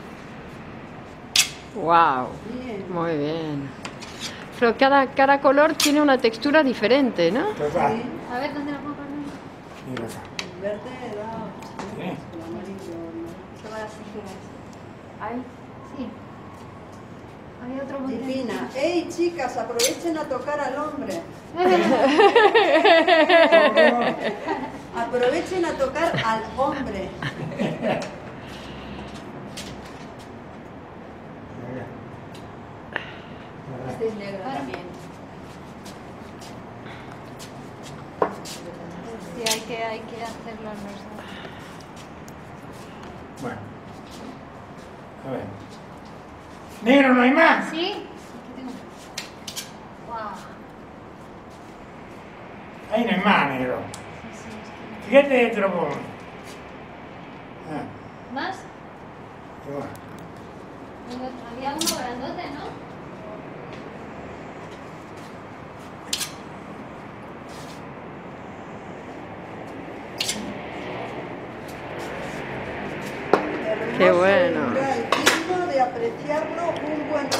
Wow, bien. Muy bien. Pero cada color tiene una textura diferente, ¿no? Sí. A ver, ¿dónde la puedo poner? El verde, el amarillo, todas las tijeras. ¿Ahí? Sí. Hay otro montón. Divina. ¡Ey, chicas! Aprovechen a tocar al hombre. Aprovechen a tocar al hombre. También. Sí, hay que hacerlo nosotros. Bueno. A ver. ¡Negro, no hay más! ¿Sí? ¡Guau! Wow. Ahí no hay más, negro. Sí, sí. Fíjate el tropón. Ah. ¿Más? Había uno grandote, ¿no? Qué bueno. El de apreciarlo un buen rato,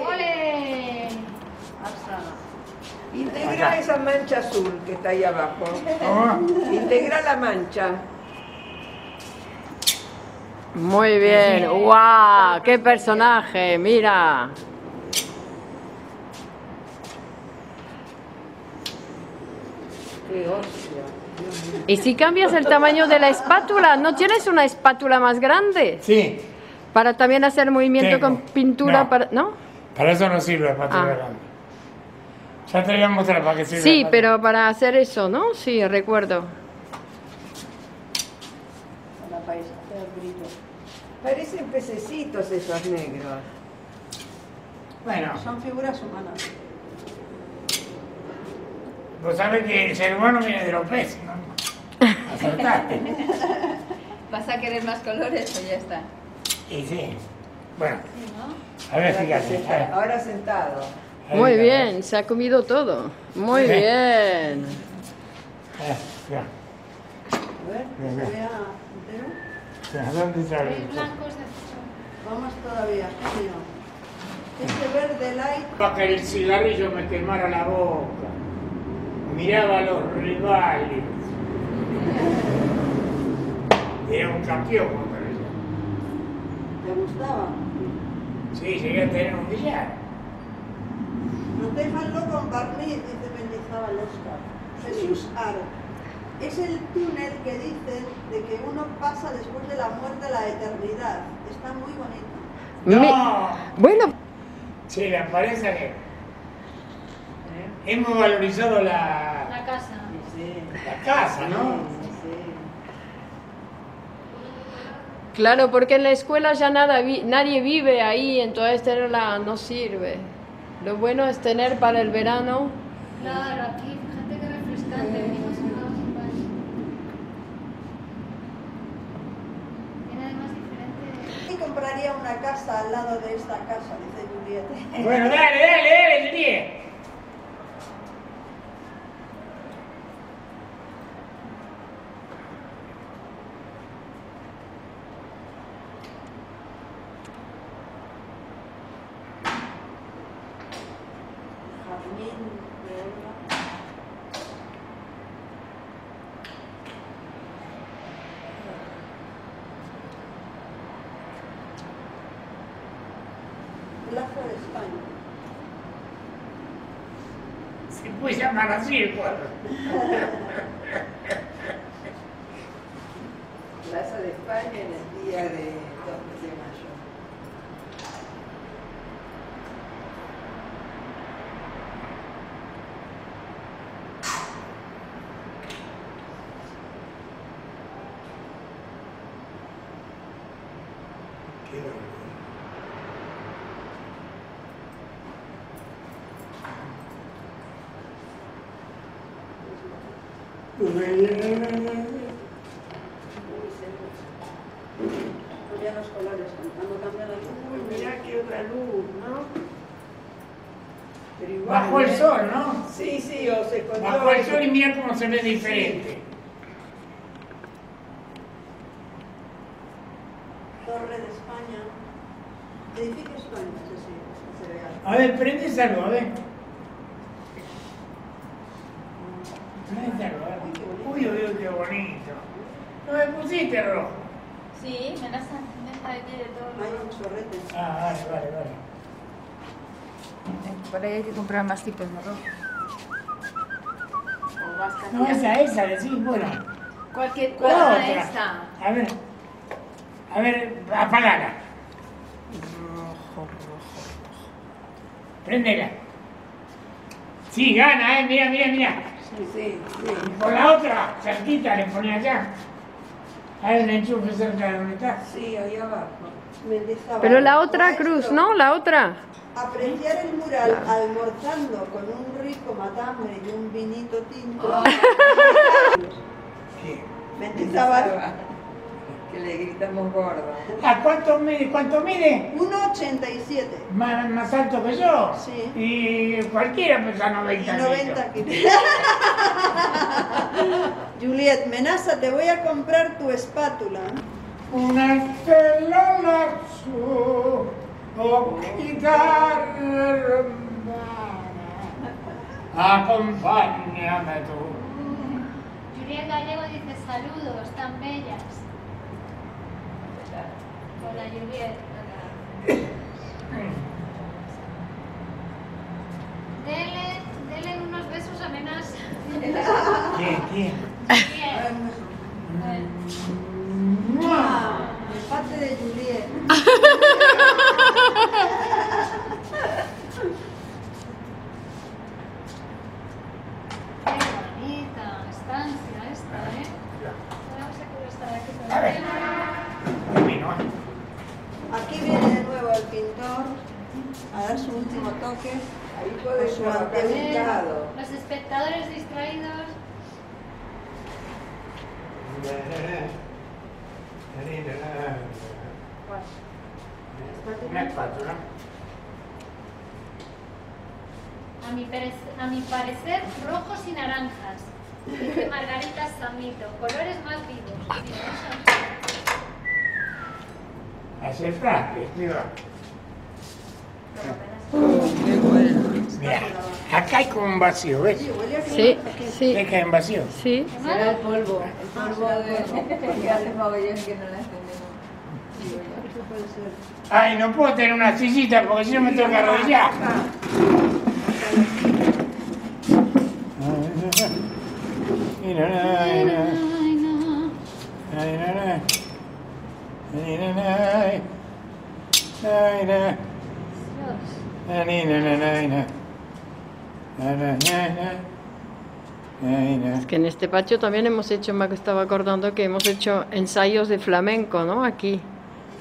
¡Ole! Integra esa mancha azul que está ahí abajo. ¿Cómo? Integra la mancha. Muy bien. ¡Guau! ¡Qué personaje! ¡Mira! Qué hostia. Y si cambias el tamaño de la espátula, ¿no tienes una espátula más grande? Sí. Para también hacer movimiento. Tengo. Con pintura, no. Para, ¿no? Para eso no sirve la espátula grande. Ya te voy a mostrar para qué sirve. Sí, pero para hacer eso, ¿no? Sí, recuerdo. Parecen pececitos esos negros. Bueno, son figuras humanas. Vos sabés que el ser humano viene de los peces, ¿no? Acertaste. ¿Vas a querer más colores o ya está? Y sí. Bueno. Sí, ¿no? A ver, fíjate. Ahora sentado. Muy bien, se ha comido todo. Muy bien. Ya. A ver, ¿dónde sale? Vamos todavía, este verde light. Para que el cigarrillo me quemara la boca. Miraba a los rivales. Era un campeón, ¿no? ¿Te gustaba? Sí, llegué a tener un billar. No te faltó con barniz, dice Mendizábal Oscar. Jesús Aro. Es el túnel que dicen de que uno pasa después de la muerte a la eternidad. Está muy bonito. ¡No! Bueno. Sí, la pareja que... Hemos valorizado la casa. Sí. La casa, ¿no? Sí, sí. Claro, porque en la escuela ya nadie vive ahí, entonces tenerla no sirve. Lo bueno es tener para el verano. Claro, aquí, fíjate que refrescante. Compraría una casa al lado de esta casa, dice Juliet. Bueno, dale, Juliet. Jardín de Olga. Plaza de España. Se puede llamar así el cuadro. Plaza de España en el día de 2 de mayo. Bajo el sol, ¿no? Sí, sí, o se controla. Bajo el sol y mira cómo se ve diferente. Sí. Torre de España. Edificio España, no sé si se ve algo. A ver, prende algo, a ver. Prende algo, a ver. Uy, qué bonito. No me pusiste rojo. Sí, Menassa, está aquí de todo. Hay un chorrete. Ah, vale. Por ahí hay que comprar más tipos, ¿no? O más cantidad. No, esa, decís, bueno. Cualquier cosa, esta. A ver, apagala. Rojo. Prendela. Sí, gana, mira. Sí. Y por la otra, cerquita, le pone allá. Hay un enchufe cerca de donde está. Sí, ahí abajo. Pero la otra cruz, ¿no? La otra. Apreciar el mural almorzando con un rico matambre y un vinito tinto. Oh. Mendizábal. Que le gritamos gordo. ¿A cuánto mide? ¿Cuánto mide? 1,87. Más alto que yo. Sí. Y cualquiera pesa 90 kilos. Juliet, Menassa, te voy a comprar tu espátula. Una estela lazo. Oh, guitarra hermana, acompáñame tú. Juliet Gallego dice saludos, tan bellas. Hola, Juliet. Dele unos besos a Menassa. Bien. Bien. Empate de Juliet. Aquí viene de nuevo el pintor a dar su último toque con su antebrillado. Los espectadores distraídos. Una espátula. A mi parecer, rojos y naranjas. Dice Margarita Sanmito, colores más vivos. ¿Acepta? Mira. Mira, acá hay como un vacío, ¿ves? Sí, sí. ¿Ves que hay un vacío? Sí. Será el polvo. El polvo de hace pabellones que no la entendemos. Ay, no puedo tener una sillita porque si no me tengo que arrodillar. Es que en este patio también hemos hecho, me estaba acordando que hemos hecho ensayos de flamenco, ¿no? Aquí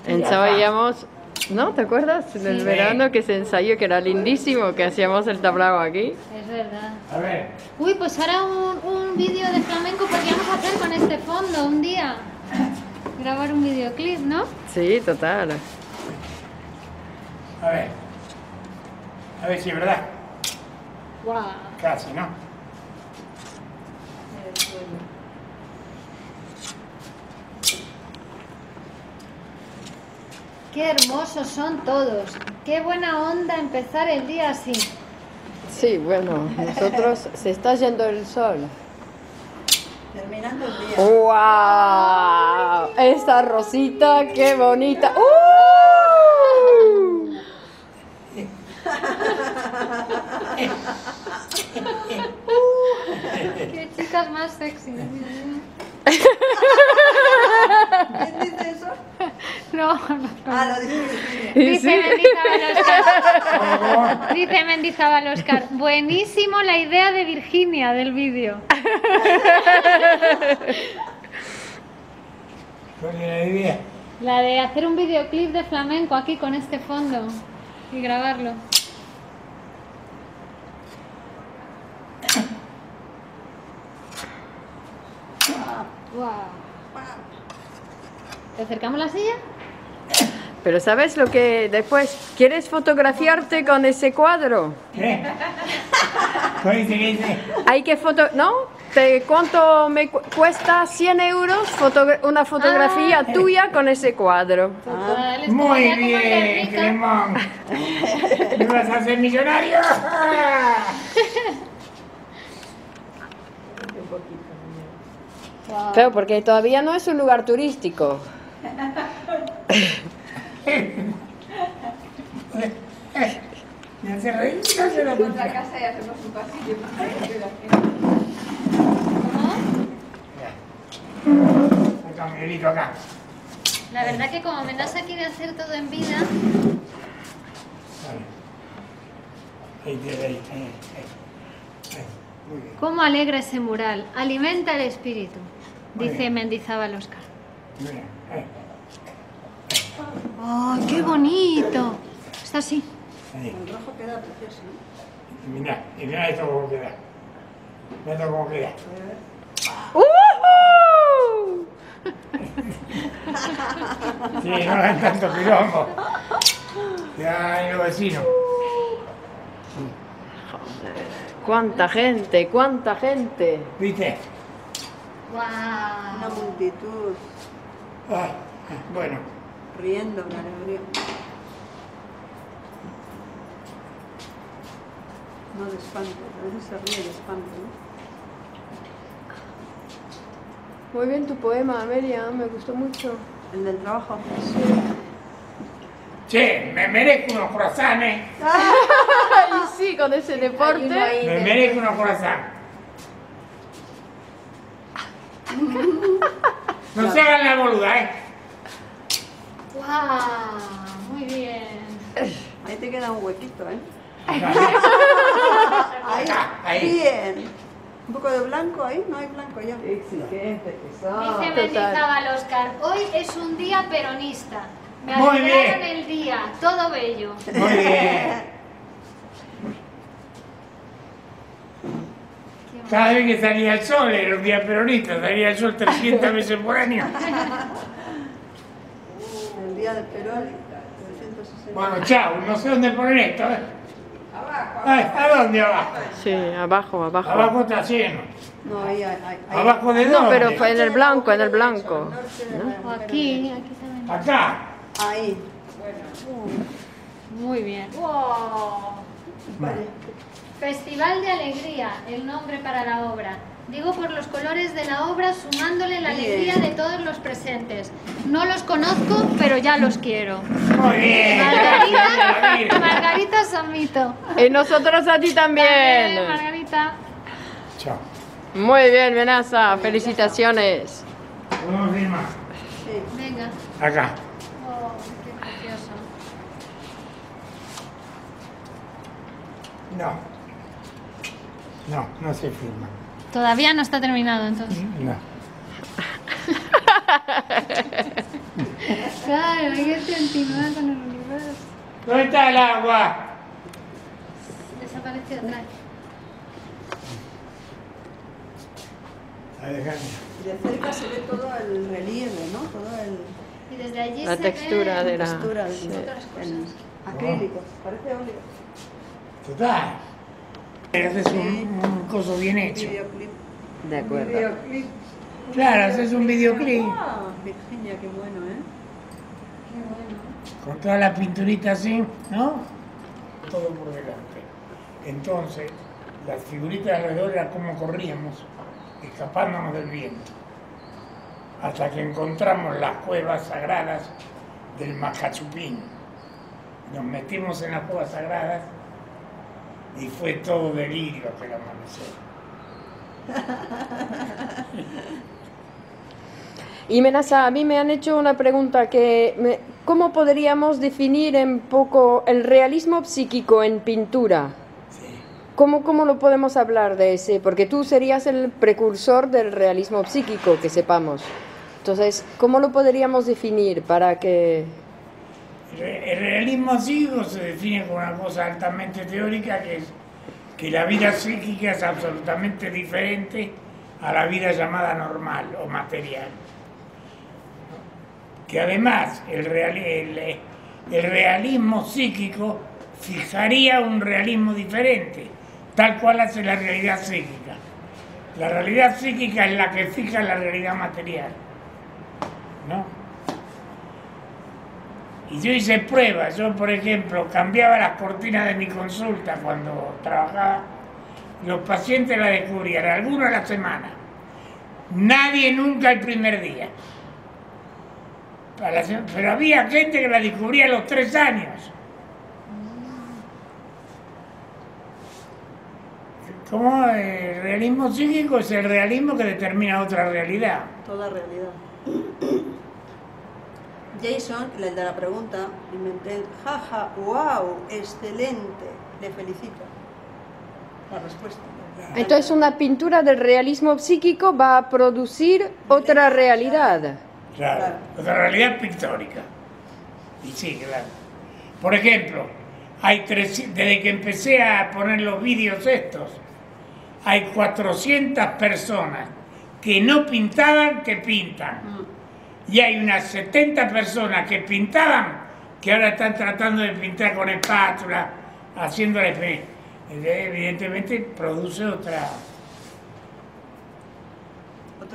ensayamos, ¿no? ¿Te acuerdas? En el verano que se ensayó, que era lindísimo, que hacíamos el tablao aquí. Es verdad. A ver. Uy, pues ahora un vídeo de flamenco podríamos hacer con este fondo un día. Grabar un videoclip, ¿no? Sí, total. A ver si es verdad. Wow. Casi, ¿no? Qué hermosos son todos. Qué buena onda empezar el día así. Sí, bueno, nosotros se está yendo el sol. Terminando el día. ¡Wow! Esta rosita, qué bonita. ¡Uh! ¡Qué chicas más sexy! ¿Quién dice eso? No. Ah, lo dice. Dice Mendizábal Oscar. Buenísimo la idea de Virginia del vídeo. ¿Cuál era la idea? La de hacer un videoclip de flamenco aquí con este fondo y grabarlo. Wow. ¿Te acercamos la silla? Pero ¿sabes lo que después? ¿Quieres fotografiarte con ese cuadro? ¿Qué? Hay que foto... ¿No? ¿Cuánto me cuesta 100 euros una fotografía tuya con ese cuadro? Ah. Muy bien, Clemón. ¿Me vas a hacer millonario? Wow. Claro, porque todavía no es un lugar turístico. Me hace reír, no se lo pongo. La casa y hacemos un pasillo. Saca mi grito acá. La verdad que como Menassa quiere hacer todo en vida. Ahí. ¿Cómo alegra ese mural? Alimenta el espíritu, dice Mendizábal Oscar. ¡Oh, qué bonito! Está así. El rojo queda precioso. Mirá esto como queda. ¡Uh! Sí, no hagan tanto quilombo. Ya, los vecinos. ¡Cuánta gente! ¡Cuánta gente! ¿Viste? ¡Guau! Wow. Una multitud. Ah, bueno. Riendo, me alegría. No de espanto, a veces se ríe de espanto, ¿no? Muy bien tu poema, Amelia, me gustó mucho. El del trabajo. Sí. Che, me merezco unos croissants. Y sí, con ese deporte. Me merezco unos croissants. No se hagan la boluda, ¿eh? ¡Wow! Muy bien. Ahí te queda un huequito, ¿eh? Ahí. Bien. Un poco de blanco ahí, no hay blanco ya. Exigente, pesado. Dice Mendizábal Oscar, hoy es un día peronista. Me alegraron el día, todo bello. Muy bien. Cada vez que salía el sol, era un día peronista, salía el sol 300 veces por año. El día de Perón, 360. Bueno, chao, no sé dónde poner esto, ¿eh? Abajo. ¿A dónde abajo? Sí, abajo, abajo. Abajo está lleno. No, ahí. ¿Abajo de dónde? No, pero en el blanco, en el blanco. ¿No? Aquí también. Acá. Ahí. Muy bien. Wow. Vale. Festival de Alegría, el nombre para la obra. Digo por los colores de la obra, sumándole la alegría de todos los presentes. No los conozco, pero ya los quiero. Muy bien. Margarita Sanmito. Y nosotros a ti también. Dale, Margarita. Chao. Muy bien, Menassa. Felicitaciones. Vamos a ir más. Sí. Venga. Acá. Oh, qué precioso. No. No se firma. Todavía no está terminado, entonces. No. Claro, hay que continuar con el universo. ¿Dónde está el agua? Desapareció atrás. De cerca se ve todo el relieve, ¿no? Y desde allí la textura de la textura, sí. Otras cosas. Acrílicos, parece óligo. Total. Haces un coso bien hecho. Videoclip. De acuerdo. Videoclip. Claro, haces un videoclip. Oh, Virginia, qué bueno, ¿eh? Qué bueno. Con toda la pinturita así, ¿no? Todo por delante. Entonces, las figuritas alrededor eran como corríamos, escapándonos del viento. Hasta que encontramos las cuevas sagradas del Macachupín. Nos metimos en las cuevas sagradas. Y fue todo delirio que la amanecer. Y Menassa, a mí me han hecho una pregunta que... ¿Cómo podríamos definir en poco el realismo psíquico en pintura? Sí. ¿Cómo lo podemos hablar de ese? Porque tú serías el precursor del realismo psíquico, que sepamos. Entonces, ¿cómo lo podríamos definir para que...? El realismo psíquico se define como una cosa altamente teórica, que es que la vida psíquica es absolutamente diferente a la vida llamada normal o material. Que además el realismo psíquico fijaría un realismo diferente, tal cual hace la realidad psíquica. La realidad psíquica es la que fija la realidad material, ¿no? Y yo hice pruebas, yo por ejemplo cambiaba las cortinas de mi consulta cuando trabajaba, los pacientes las descubrían, algunos a la semana, nadie nunca el primer día, pero había gente que la descubría a los 3 años. Como el realismo psíquico es el realismo que determina otra realidad. Toda realidad. Jason, el de la pregunta, inventé, jaja, wow, excelente, le felicito. La respuesta. Entonces una pintura del realismo psíquico va a producir otra realidad. Claro, otra realidad pictórica. Y sí, claro. Por ejemplo, desde que empecé a poner los vídeos estos, hay 400 personas que no pintaban, que pintan. Y hay unas 70 personas que pintaban, que ahora están tratando de pintar con espátula, haciéndole fe. Evidentemente produce otro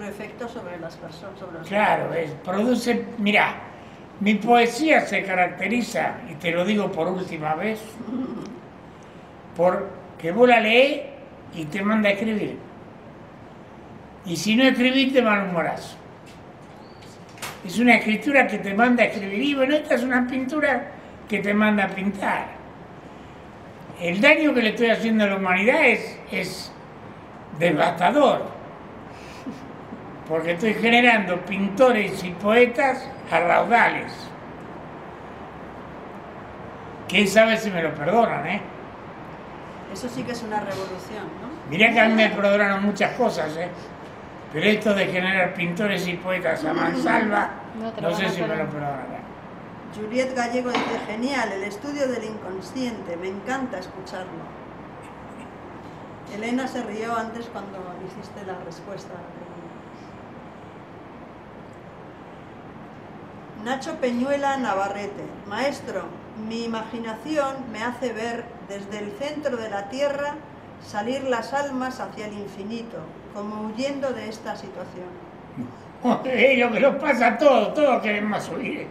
efecto sobre las personas. Claro, produce... Mirá, mi poesía se caracteriza, y te lo digo por última vez, por que vos la lees y te manda a escribir. Y si no escribís, te malhumorás. Es una escritura que te manda a escribir, y bueno, esta es una pintura que te manda a pintar. El daño que le estoy haciendo a la humanidad es devastador. porque estoy generando pintores y poetas a raudales. Quién sabe si me lo perdonan, ¿eh? Eso sí que es una revolución, ¿no? Mirá que a mí me perdonaron muchas cosas, ¿eh? Pero esto de generar pintores y poetas a mansalva, no sé si me lo perdonarán. Juliet Gallego dice, genial, el estudio del inconsciente, me encanta escucharlo. Elena se rió antes cuando hiciste la respuesta. Nacho Peñuela Navarrete, maestro, mi imaginación me hace ver desde el centro de la tierra salir las almas hacia el infinito, como huyendo de esta situación. Lo que nos pasa a todos, todos queremos huir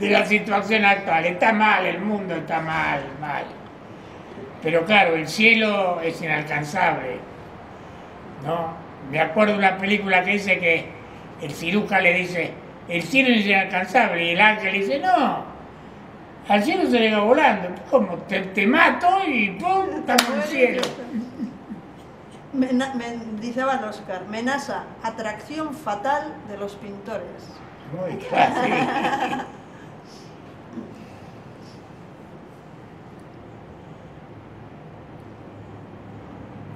de la situación actual. Está mal, el mundo está mal, mal. Pero claro, el cielo es inalcanzable, ¿no? Me acuerdo de una película que dice que el cirujano le dice, el cielo es inalcanzable, y el ángel le dice, no, al cielo se le va volando, como te mato y ¡pum! Estamos en el cielo. Mendizábal Oscar, Menassa, atracción fatal de los pintores. Muy fácil.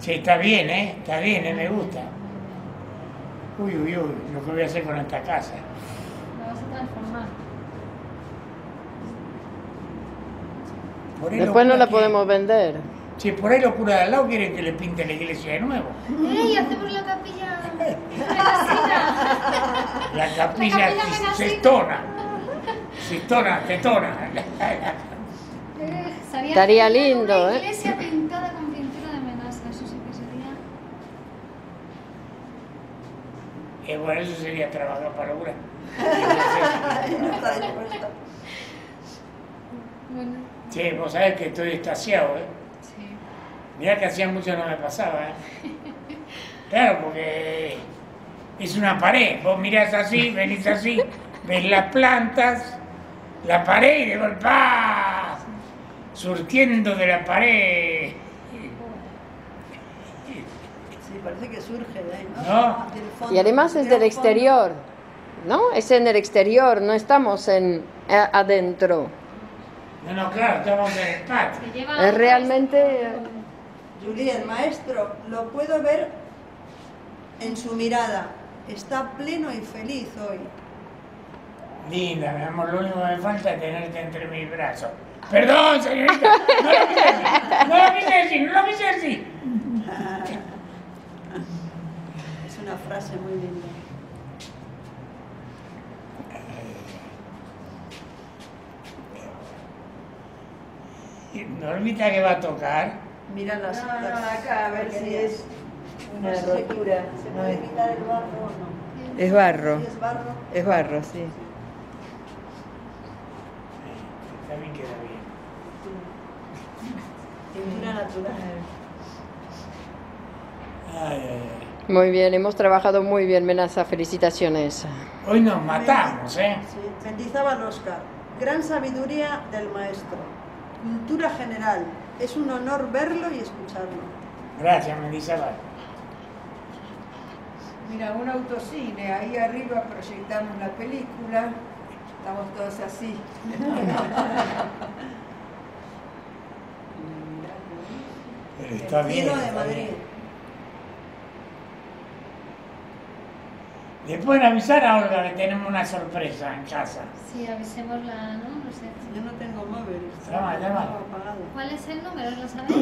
Sí, está bien, ¿eh? Me gusta. Uy, uy, uy, lo que voy a hacer con esta casa. La vas a transformar. Después locura, no la podemos vender. Sí, por ahí los curas de al lado quieren que le pinte la iglesia de nuevo. ¡Ey, hacemos la capilla! La capilla cestona. Cestona, cestona. Estaría lindo, ¿eh? Bueno, eso sería trabajar para una. Sí, vos sabés que estoy extasiado, ¿eh? Sí. Mirá que hacía mucho no me pasaba, ¿eh? Claro, porque es una pared. Vos mirás así, venís así, ves las plantas, la pared y de golpe ¡pah! Surtiendo de la pared. Parece que surge de ahí, ¿no? No. Y además es del exterior, ¿no? Es en el exterior, no estamos en adentro. No, no, claro, estamos en el patio. Es realmente... Juliet, el maestro, lo puedo ver en su mirada. Está pleno y feliz hoy. Linda, mi amor, lo único que me falta es tenerte entre mis brazos. Perdón, señorita, no lo quise decir. Una frase muy linda. ¿Normita que va a tocar? Mira las acá, a ver si es una rotura. ¿Se puede quitar el barro o no? Es barro. Es barro, sí. También queda bien. Pintura natural. Ay, ay, ay. Muy bien, hemos trabajado muy bien, Menassa, felicitaciones. Hoy nos matamos, ¿eh? Sí, Mendizábal Oscar, gran sabiduría del maestro, cultura general, es un honor verlo y escucharlo. Gracias, Mendizábal. Mira, un autocine, ahí arriba proyectamos la película, estamos todos así. Pero está bien. El cielo de Madrid. ¿Le pueden avisar a Olga que tenemos una sorpresa en casa? Sí, avisémosla, ¿no? No sé. Yo no tengo móvil. Llámala. ¿Cuál es el número? ¿Lo sabéis?